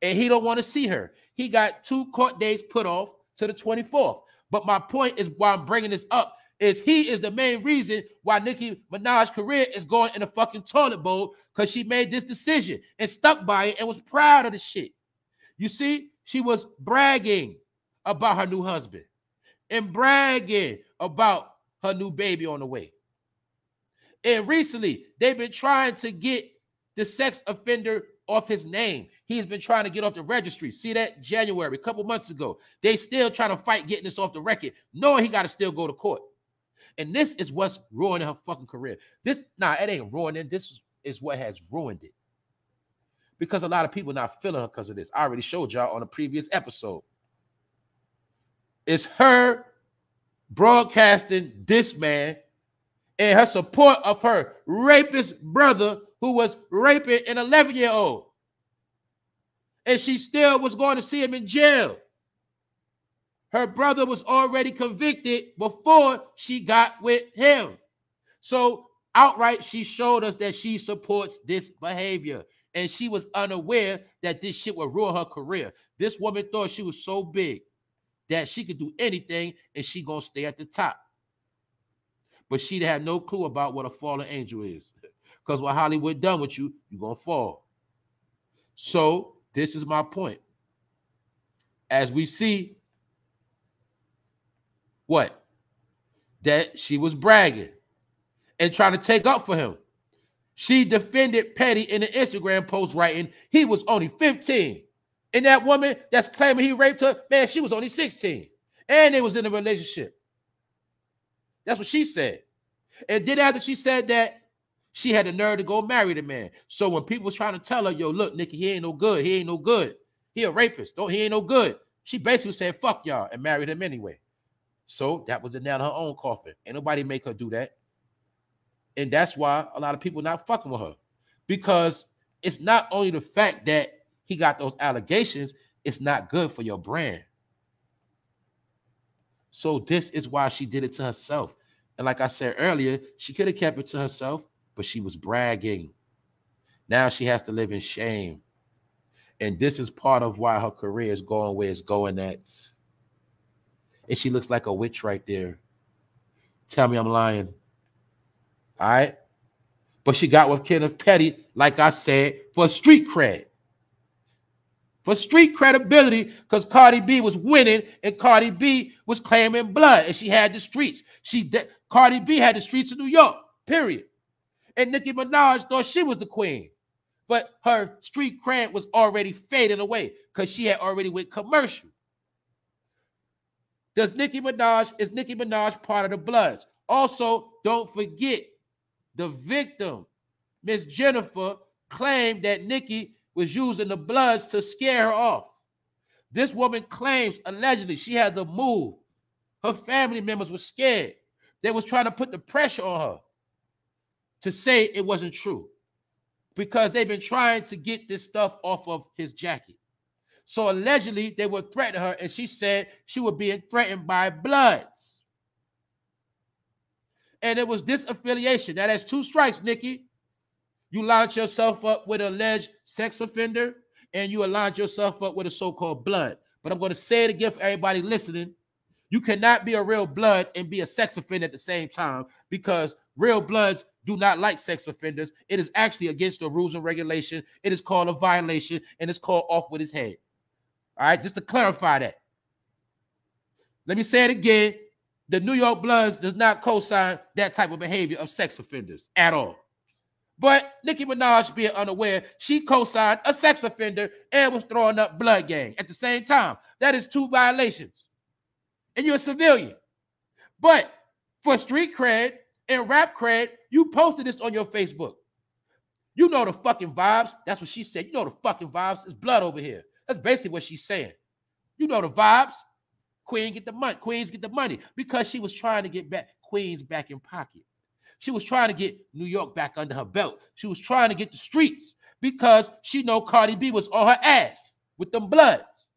And he don't want to see her. He got 2 court days put off to the 24th. But my point is why I'm bringing this up is he is the main reason why Nicki Minaj's career is going in a fucking toilet bowl because she made this decision and stuck by it and was proud of the shit. You see, she was bragging about her new husband and bragging about her new baby on the way. And recently, they've been trying to get the sex offender off his name. He's been trying to get off the registry. See that? January, a couple months ago. They still trying to fight getting this off the record, knowing he got to still go to court. And this is what's ruining her fucking career. It ain't ruining. This is what has ruined it. Because a lot of people not feeling her because of this. I already showed y'all on a previous episode. It's her broadcasting this man and her support of her rapist brother who was raping an 11-year-old. And she still was going to see him in jail. Her brother was already convicted before she got with him. So outright, she showed us that she supports this behavior. And she was unaware that this shit would ruin her career. This woman thought she was so big that she could do anything and she gonna stay at the top. But she had no clue about what a fallen angel is. Because when Hollywood done with you, you're gonna fall. So this is my point. As we see, what? That she was bragging and trying to take up for him. She defended Petty in an Instagram post writing, he was only 15. And that woman that's claiming he raped her, man, she was only 16. And they was in a relationship. That's what she said. And then after she said that, she had the nerve to go marry the man. So when people was trying to tell her, yo, look, Nicki, he ain't no good. He ain't no good. He a rapist. He ain't no good. She basically said, fuck y'all, and married him anyway. So that was the nail in her own coffin. Ain't nobody make her do that. And that's why a lot of people not fucking with her, because it's not only the fact that he got those allegations, it's not good for your brand. So this is why she did it to herself. And like I said earlier, she could have kept it to herself, but she was bragging. Now she has to live in shame. And this is part of why her career is going where it's going at. And she looks like a witch right there. Tell me I'm lying. All right? But she got with Kenneth Petty, like I said, for street cred. For street credibility, because Cardi B was winning and Cardi B was claiming blood. And she had the streets. Cardi B had the streets of New York, period. And Nicki Minaj thought she was the queen. But her street cred was already fading away because she had already went commercial. Is Nicki Minaj part of the Bloods? Also, don't forget, the victim, Miss Jennifer, claimed that Nicki was using the Bloods to scare her off. This woman claims, allegedly, she had to move. Her family members were scared. They was trying to put the pressure on her to say it wasn't true, because they've been trying to get this stuff off of his jacket. So allegedly, they were threatening her, and she said she was being threatened by Bloods. And it was this affiliation. Now, that's two strikes, Nicki. You lined yourself up with an alleged sex offender, and you aligned yourself up with a so-called Blood. But I'm going to say it again for everybody listening. You cannot be a real Blood and be a sex offender at the same time, because real Bloods do not like sex offenders. It is actually against the rules and regulation. It is called a violation, and it's called off with his head. All right, just to clarify that. Let me say it again. The New York Bloods does not co-sign that type of behavior of sex offenders at all. But Nicki Minaj, being unaware, she co-signed a sex offender and was throwing up Blood Gang at the same time. That is two violations. And you're a civilian. But for street cred and rap cred, you posted this on your Facebook. You know the fucking vibes. That's what she said. You know the fucking vibes. It's blood over here. That's basically what she's saying. You know the vibes. Queen get the money. Queens get the money, because she was trying to get back Queens back in pocket. She was trying to get New York back under her belt. She was trying to get the streets, because she know Cardi B was on her ass with them Bloods.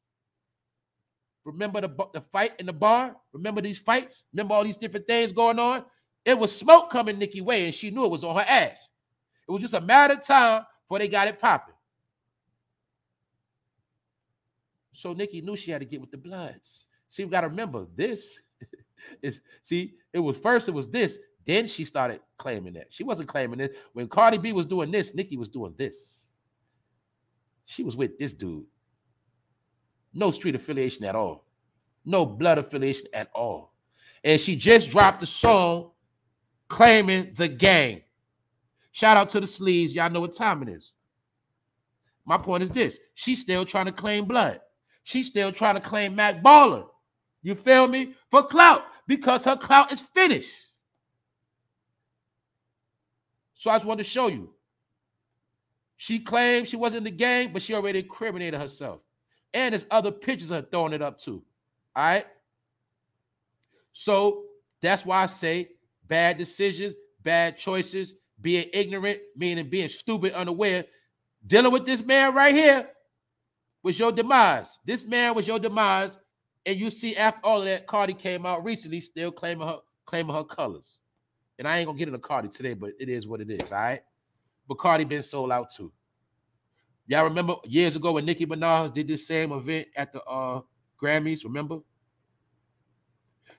Remember the fight in the bar? Remember these fights? Remember all these different things going on? It was smoke coming Nicki's way, and she knew it was on her ass. It was just a matter of time before they got it popping. So Nicki knew she had to get with the Bloods. See, we got to remember this. It was this. Then she started claiming that. She wasn't claiming this. When Cardi B was doing this, Nicki was doing this. She was with this dude. No street affiliation at all. No blood affiliation at all. And she just dropped a song claiming the gang. Shout out to the sleeves. Y'all know what time it is. My point is this. She's still trying to claim blood. She's still trying to claim Mac Baller. You feel me? For clout. Because her clout is finished. So I just wanted to show you. She claimed she wasn't in the gang, but she already incriminated herself. And there's other pictures of her throwing it up too. All right? So that's why I say bad decisions, bad choices, being ignorant, meaning being stupid, unaware. Dealing with this man right here was your demise. This man was your demise. And you see, after all of that, Cardi came out recently still claiming her colors. And I ain't going to get into Cardi today, but it is what it is, all right? But Cardi been sold out too. Y'all remember years ago when Nicki Minaj did this same event at the Grammys, remember?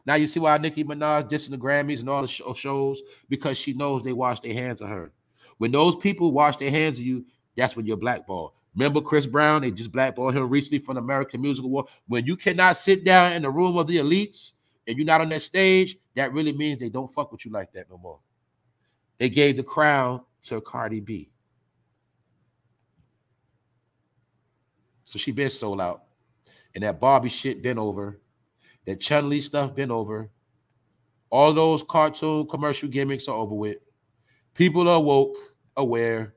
Now you see why Nicki Minaj dissing the Grammys and all the shows, because she knows they wash their hands of her. When those people wash their hands of you, that's when you're blackballed. Remember Chris Brown? They just blackballed him recently from the American Music Award. When you cannot sit down in the room of the elites and you're not on that stage, that really means they don't fuck with you like that no more. They gave the crown to Cardi B. So she been sold out. And that Barbie shit been over. That Chun-Li stuff been over. All those cartoon commercial gimmicks are over with. People are woke, aware.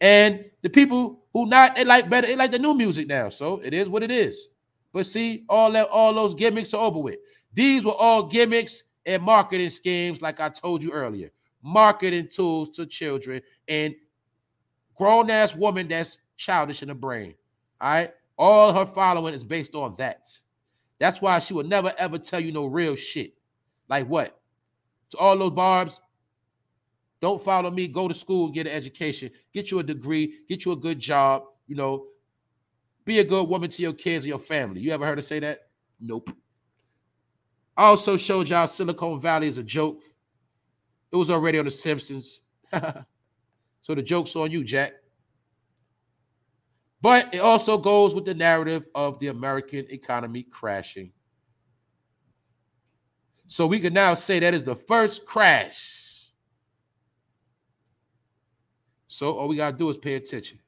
And the people who not, they like better, they like the new music now. So it is what it is. But see, all those gimmicks are over with. These were all gimmicks and marketing schemes, like I told you earlier. marketing tools to children and grown-ass woman that's childish in the brain. All right? All her following is based on that. That's why she would never, ever tell you no real shit. Like what? To all those barbs, don't follow me. Go to school, get an education, get you a degree, get you a good job. You know, be a good woman to your kids and your family. You ever heard her say that? Nope. I also showed y'all Silicon Valley is a joke. It was already on The Simpsons. So the joke's on you, Jack. But it also goes with the narrative of the American economy crashing. So we can now say that is the first crash. So all we got to do is pay attention.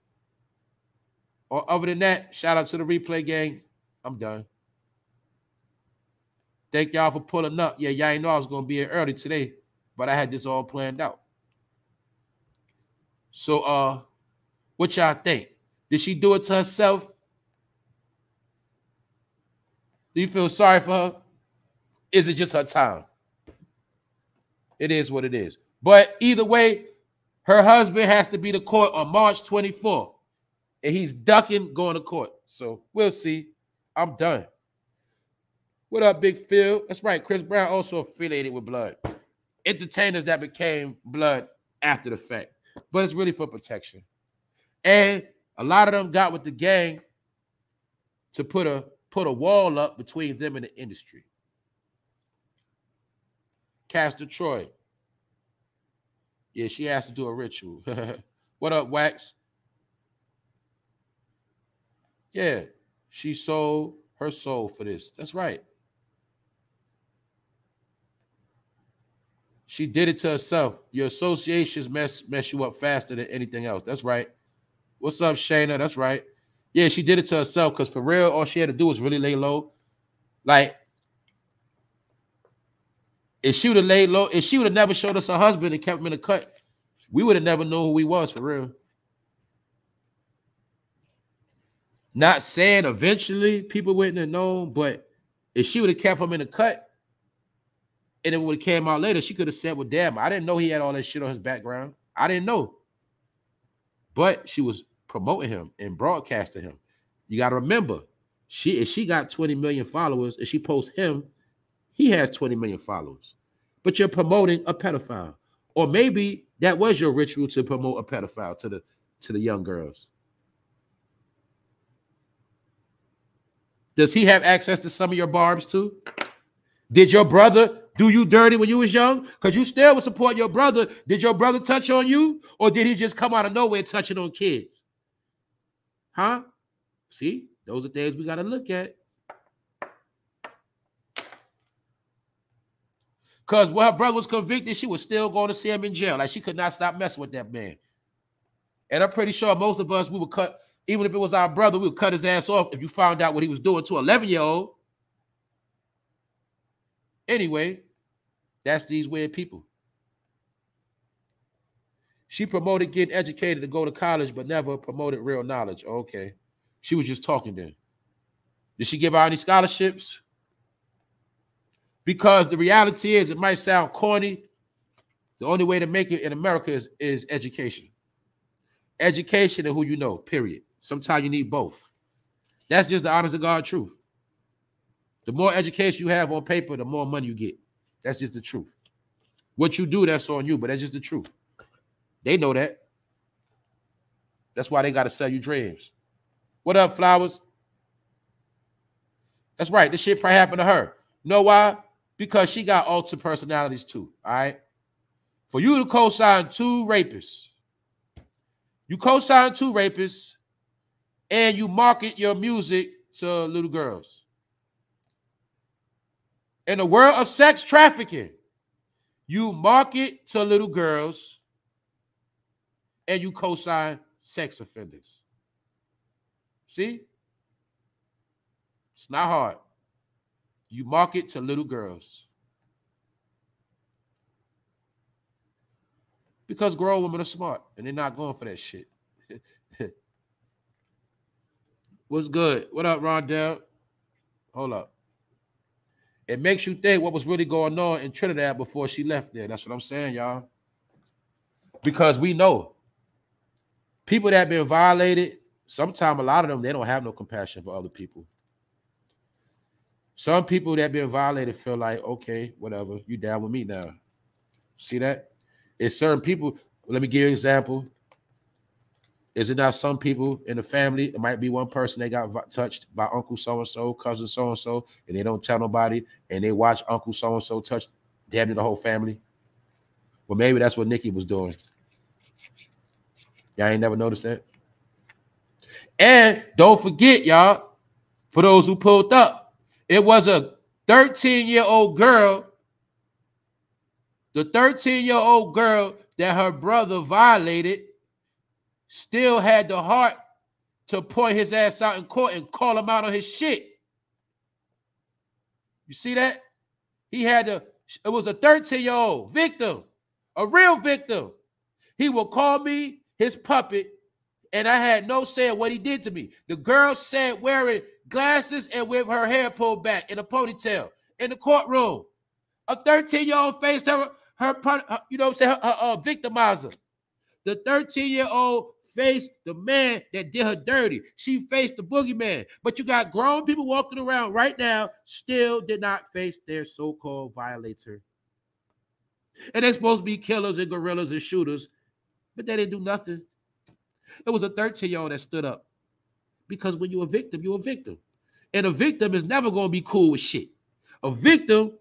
Or other than that, shout out to the replay gang. I'm done. Thank y'all for pulling up. Yeah, y'all ain't know I was going to be here early today, but I had this all planned out. So what y'all think? Did she do it to herself? Do you feel sorry for her? Is it just her time? It is what it is. But either way, her husband has to be to court on March 24th, and he's ducking going to court. So we'll see. I'm done. What up, Big Phil? That's right. Chris Brown also affiliated with Blood. Entertainers that became Blood after the fact. But it's really for protection. And a lot of them got with the gang to put a wall up between them and the industry. Castor Troy. Yeah, she has to do a ritual. What up, Wax? Yeah, she sold her soul for this. That's right. She did it to herself. Your associations mess you up faster than anything else. That's right. What's up, Shayna? That's right. Yeah, she did it to herself because for real, all she had to do was really lay low. Like, if she would have laid low, if she would have never showed us her husband and kept him in the cut, we would have never known who he was for real. Not saying eventually people wouldn't have known, but if she would have kept him in the cut and it would have came out later, she could have said, well, damn, I didn't know he had all that shit on his background. I didn't know. But she was promoting him and broadcasting him. You got to remember, if she got 20 million followers and she posts him, he has 20 million followers, but you're promoting a pedophile. Or maybe that was your ritual to promote a pedophile to the young girls. Does he have access to some of your barbs too? Did your brother do you dirty when you was young? Because you still would support your brother. Did your brother touch on you? Or did he just come out of nowhere touching on kids? Huh? See, those are things we got to look at. Because when her brother was convicted, she was still going to see him in jail. Like, she could not stop messing with that man. And I'm pretty sure most of us, we would cut, even if it was our brother, we would cut his ass off if you found out what he was doing to an 11-year-old. Anyway, that's these weird people. She promoted getting educated to go to college, but never promoted real knowledge. Okay. She was just talking then. Did she give out any scholarships? Because the reality is, it might sound corny. The only way to make it in America is education. Education and who you know, period. Sometimes you need both. That's just the honest to God truth. The more education you have on paper, the more money you get. That's just the truth. What you do, that's on you, but that's just the truth. They know that. That's why they got to sell you dreams. What up, Flowers? That's right. This shit probably happened to her. You know why? Because she got alter personalities too, all right? For you to co-sign two rapists, you co-sign two rapists, and you market your music to little girls. In the world of sex trafficking, you market to little girls, and you co-sign sex offenders. See? It's not hard. You market to little girls. Because grown women are smart and they're not going for that shit. What's good? What up, Rondell? Hold up. It makes you think what was really going on in Trinidad before she left there. That's what I'm saying, y'all. Because we know people that have been violated, sometimes a lot of them, they don't have no compassion for other people. Some people that have been violated feel like, okay, whatever, you down with me now. See that? It's certain people. Let me give you an example. Is it not some people in the family? It might be one person that got touched by uncle so-and-so, cousin so-and-so, and they don't tell nobody, and they watch uncle so-and-so touch damn near the whole family. Well, maybe that's what Nicki was doing. Y'all ain't never noticed that? And don't forget, y'all, for those who pulled up, it was a 13-year-old girl, the 13-year-old girl that her brother violated, still had the heart to point his ass out in court and call him out on his shit. You see that? He had to, it was a 13-year-old victim, a real victim. He will call me his puppet, and I had no say in what he did to me. The girl said wearing glasses and with her hair pulled back in a ponytail in the courtroom. A 13-year-old faced her you know, say her victimizer. The 13-year-old faced the man that did her dirty. She faced the boogeyman. But you got grown people walking around right now still did not face their so-called violator. And they're supposed to be killers and gorillas and shooters, but they didn't do nothing. It was a 13-year-old that stood up. Because when you're a victim, you're a victim. And a victim is never going to be cool with shit. A victim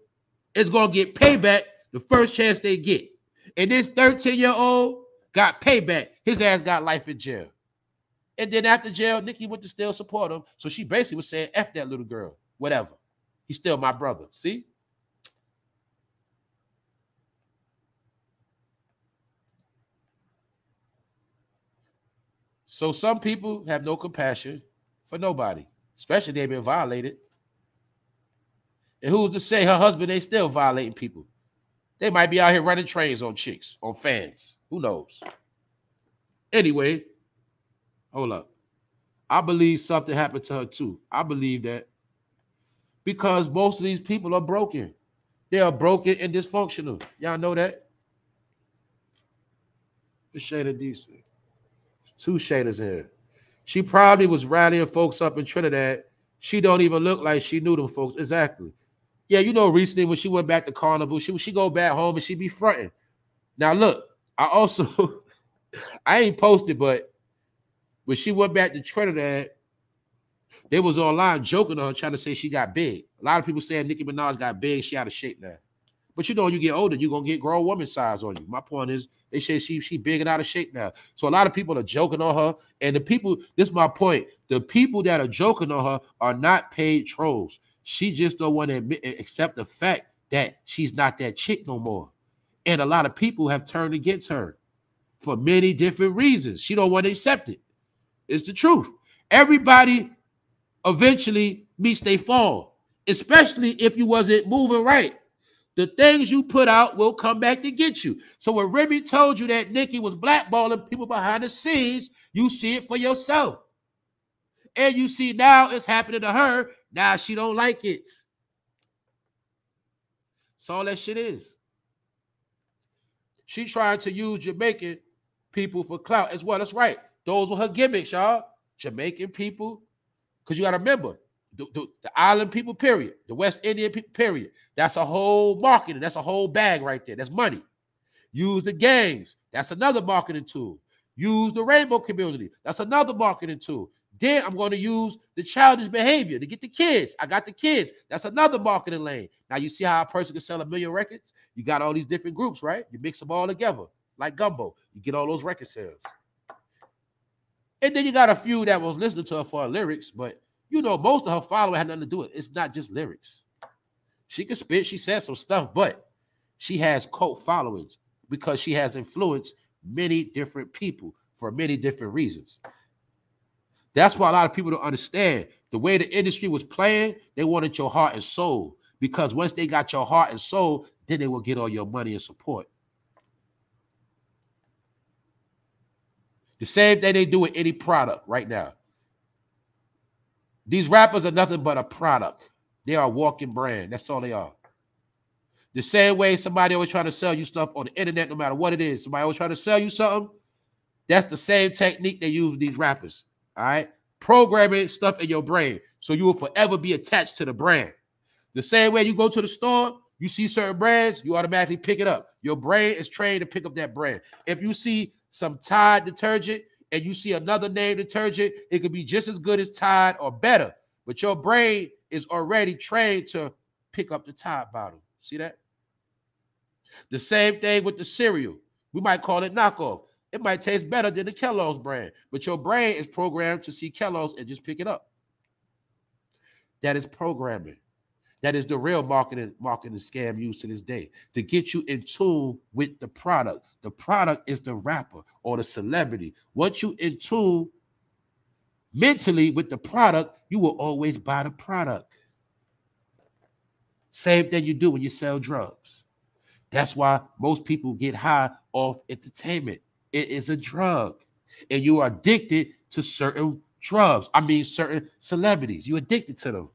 is going to get payback the first chance they get. And this 13-year-old got payback. His ass got life in jail. And then after jail, Nicki went to still support him. So she basically was saying, F that little girl, whatever. He's still my brother. See? So some people have no compassion for nobody, especially they've been violated. And who's to say her husband ain't still violating people? They might be out here running trains on chicks, on fans. Who knows? Anyway, hold up. I believe something happened to her too. I believe that because most of these people are broken. They are broken and dysfunctional. Y'all know that? The shade of decent. Two shaders in here. She probably was rallying folks up in Trinidad. She don't even look like she knew them folks. Exactly. Yeah, you know recently when she went back to Carnival, she go back home and she be fronting. Now look, I also, I ain't posted, but when she went back to Trinidad, they was online joking on her trying to say she got big. A lot of people saying Nicki Minaj got big. She out of shape now. But you know, when you get older, you're going to get grown woman size on you. My point is, they say she big and out of shape now. So a lot of people are joking on her. And the people, this is my point, the people that are joking on her are not paid trolls. She just don't want to admit, accept the fact that she's not that chick no more. And a lot of people have turned against her for many different reasons. She don't want to accept it. It's the truth. Everybody eventually meets their fall, especially if you wasn't moving right. The things you put out will come back to get you. So when Remy told you that Nicki was blackballing people behind the scenes, you see it for yourself. And you see now it's happening to her. Now she don't like it. That's all that shit is. She tried to use Jamaican people for clout as well. That's right. Those were her gimmicks, y'all. Jamaican people. Because you got to remember, the island people, period. The West Indian people, period. That's a whole marketing. That's a whole bag right there. That's money. Use the gangs. That's another marketing tool. Use the rainbow community. That's another marketing tool. Then I'm going to use the childish behavior to get the kids. I got the kids. That's another marketing lane. Now you see how a person can sell 1 million records? You got all these different groups, right? You mix them all together like gumbo. You get all those record sales. And then you got a few that was listening to her for her lyrics, but you know, most of her followers had nothing to do with it. It's not just lyrics. She can spit. She says some stuff, but she has cult followings because she has influenced many different people for many different reasons. That's why a lot of people don't understand. The way the industry was playing, they wanted your heart and soul because once they got your heart and soul, then they will get all your money and support. The same thing they do with any product right now. These rappers are nothing but a product. They are a walking brand. That's all they are. The same way somebody always trying to sell you stuff on the internet, no matter what it is. Somebody always trying to sell you something. That's the same technique they use with these rappers. All right? Programming stuff in your brain so you will forever be attached to the brand. The same way you go to the store, you see certain brands, you automatically pick it up. Your brain is trained to pick up that brand. If you see some Tide detergent and you see another name detergent, it could be just as good as Tide or better. But your brain is already trained to pick up the Tide bottle. See that? The same thing with the cereal. We might call it knockoff. It might taste better than the Kellogg's brand, but your brain is programmed to see Kellogg's and just pick it up. That is programming. That is the real marketing scam used to this day to get you in tune with the product. The product is the rapper or the celebrity. Once you in tune mentally with the product, you will always buy the product. Same thing you do when you sell drugs. That's why most people get high off entertainment. It is a drug, and you are addicted to certain drugs. I mean, certain celebrities. You're addicted to them,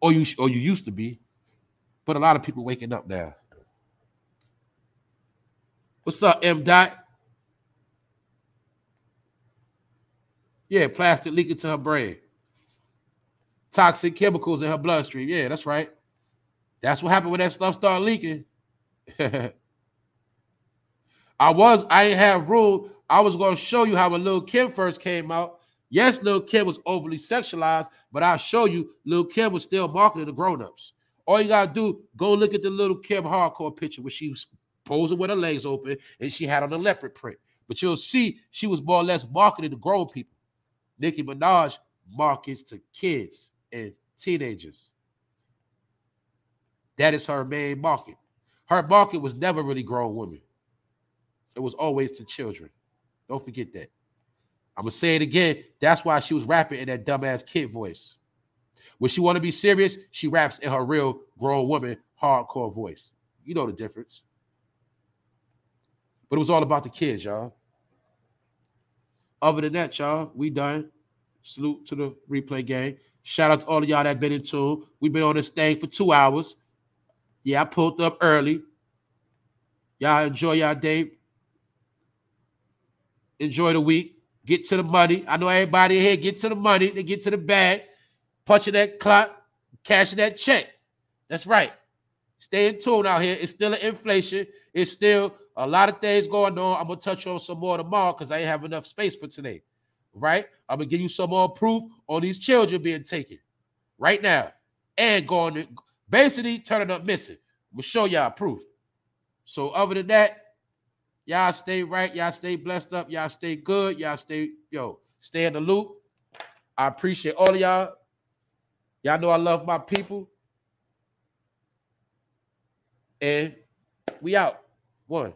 or you used to be, but a lot of people waking up now. What's up, M. Dot? Yeah, plastic leaking to her brain. Toxic chemicals in her bloodstream. Yeah, that's right. That's what happened when that stuff started leaking. I ain't have room. I was going to show you how when Lil Kim first came out. Yes, Lil Kim was overly sexualized, but I'll show you Lil Kim was still marketing to grown-ups. All you got to do, go look at the Lil Kim hardcore picture where she was posing with her legs open and she had on a leopard print. But you'll see she was more or less marketing to grown people. Nicki Minaj markets to kids and teenagers. That is her main market. Her market was never really grown women. It was always to children. Don't forget that. I'm going to say it again. That's why she was rapping in that dumbass kid voice. When she want to be serious, she raps in her real grown woman hardcore voice. You know the difference. But it was all about the kids, y'all. Other than that, y'all, we done. Salute to the replay gang. Shout out to all of y'all that been in tune. We've been on this thing for 2 hours. Yeah, I pulled up early. Y'all enjoy y'all day. Enjoy the week. Get to the money. I know everybody here get to the money. They get to the bag. Punching that clock. Cashing that check. That's right. Stay in tune out here. It's still an inflation. It's still a lot of things going on. I'm going to touch on some more tomorrow because I ain't have enough space for today. Right? I'm going to give you some more proof on these children being taken right now. And going to basically turning up missing. I'm going to show y'all proof. So other than that, y'all stay right. Y'all stay blessed up. Y'all stay good. Y'all stay, stay in the loop. I appreciate all of y'all. Y'all know I love my people. And we out. One.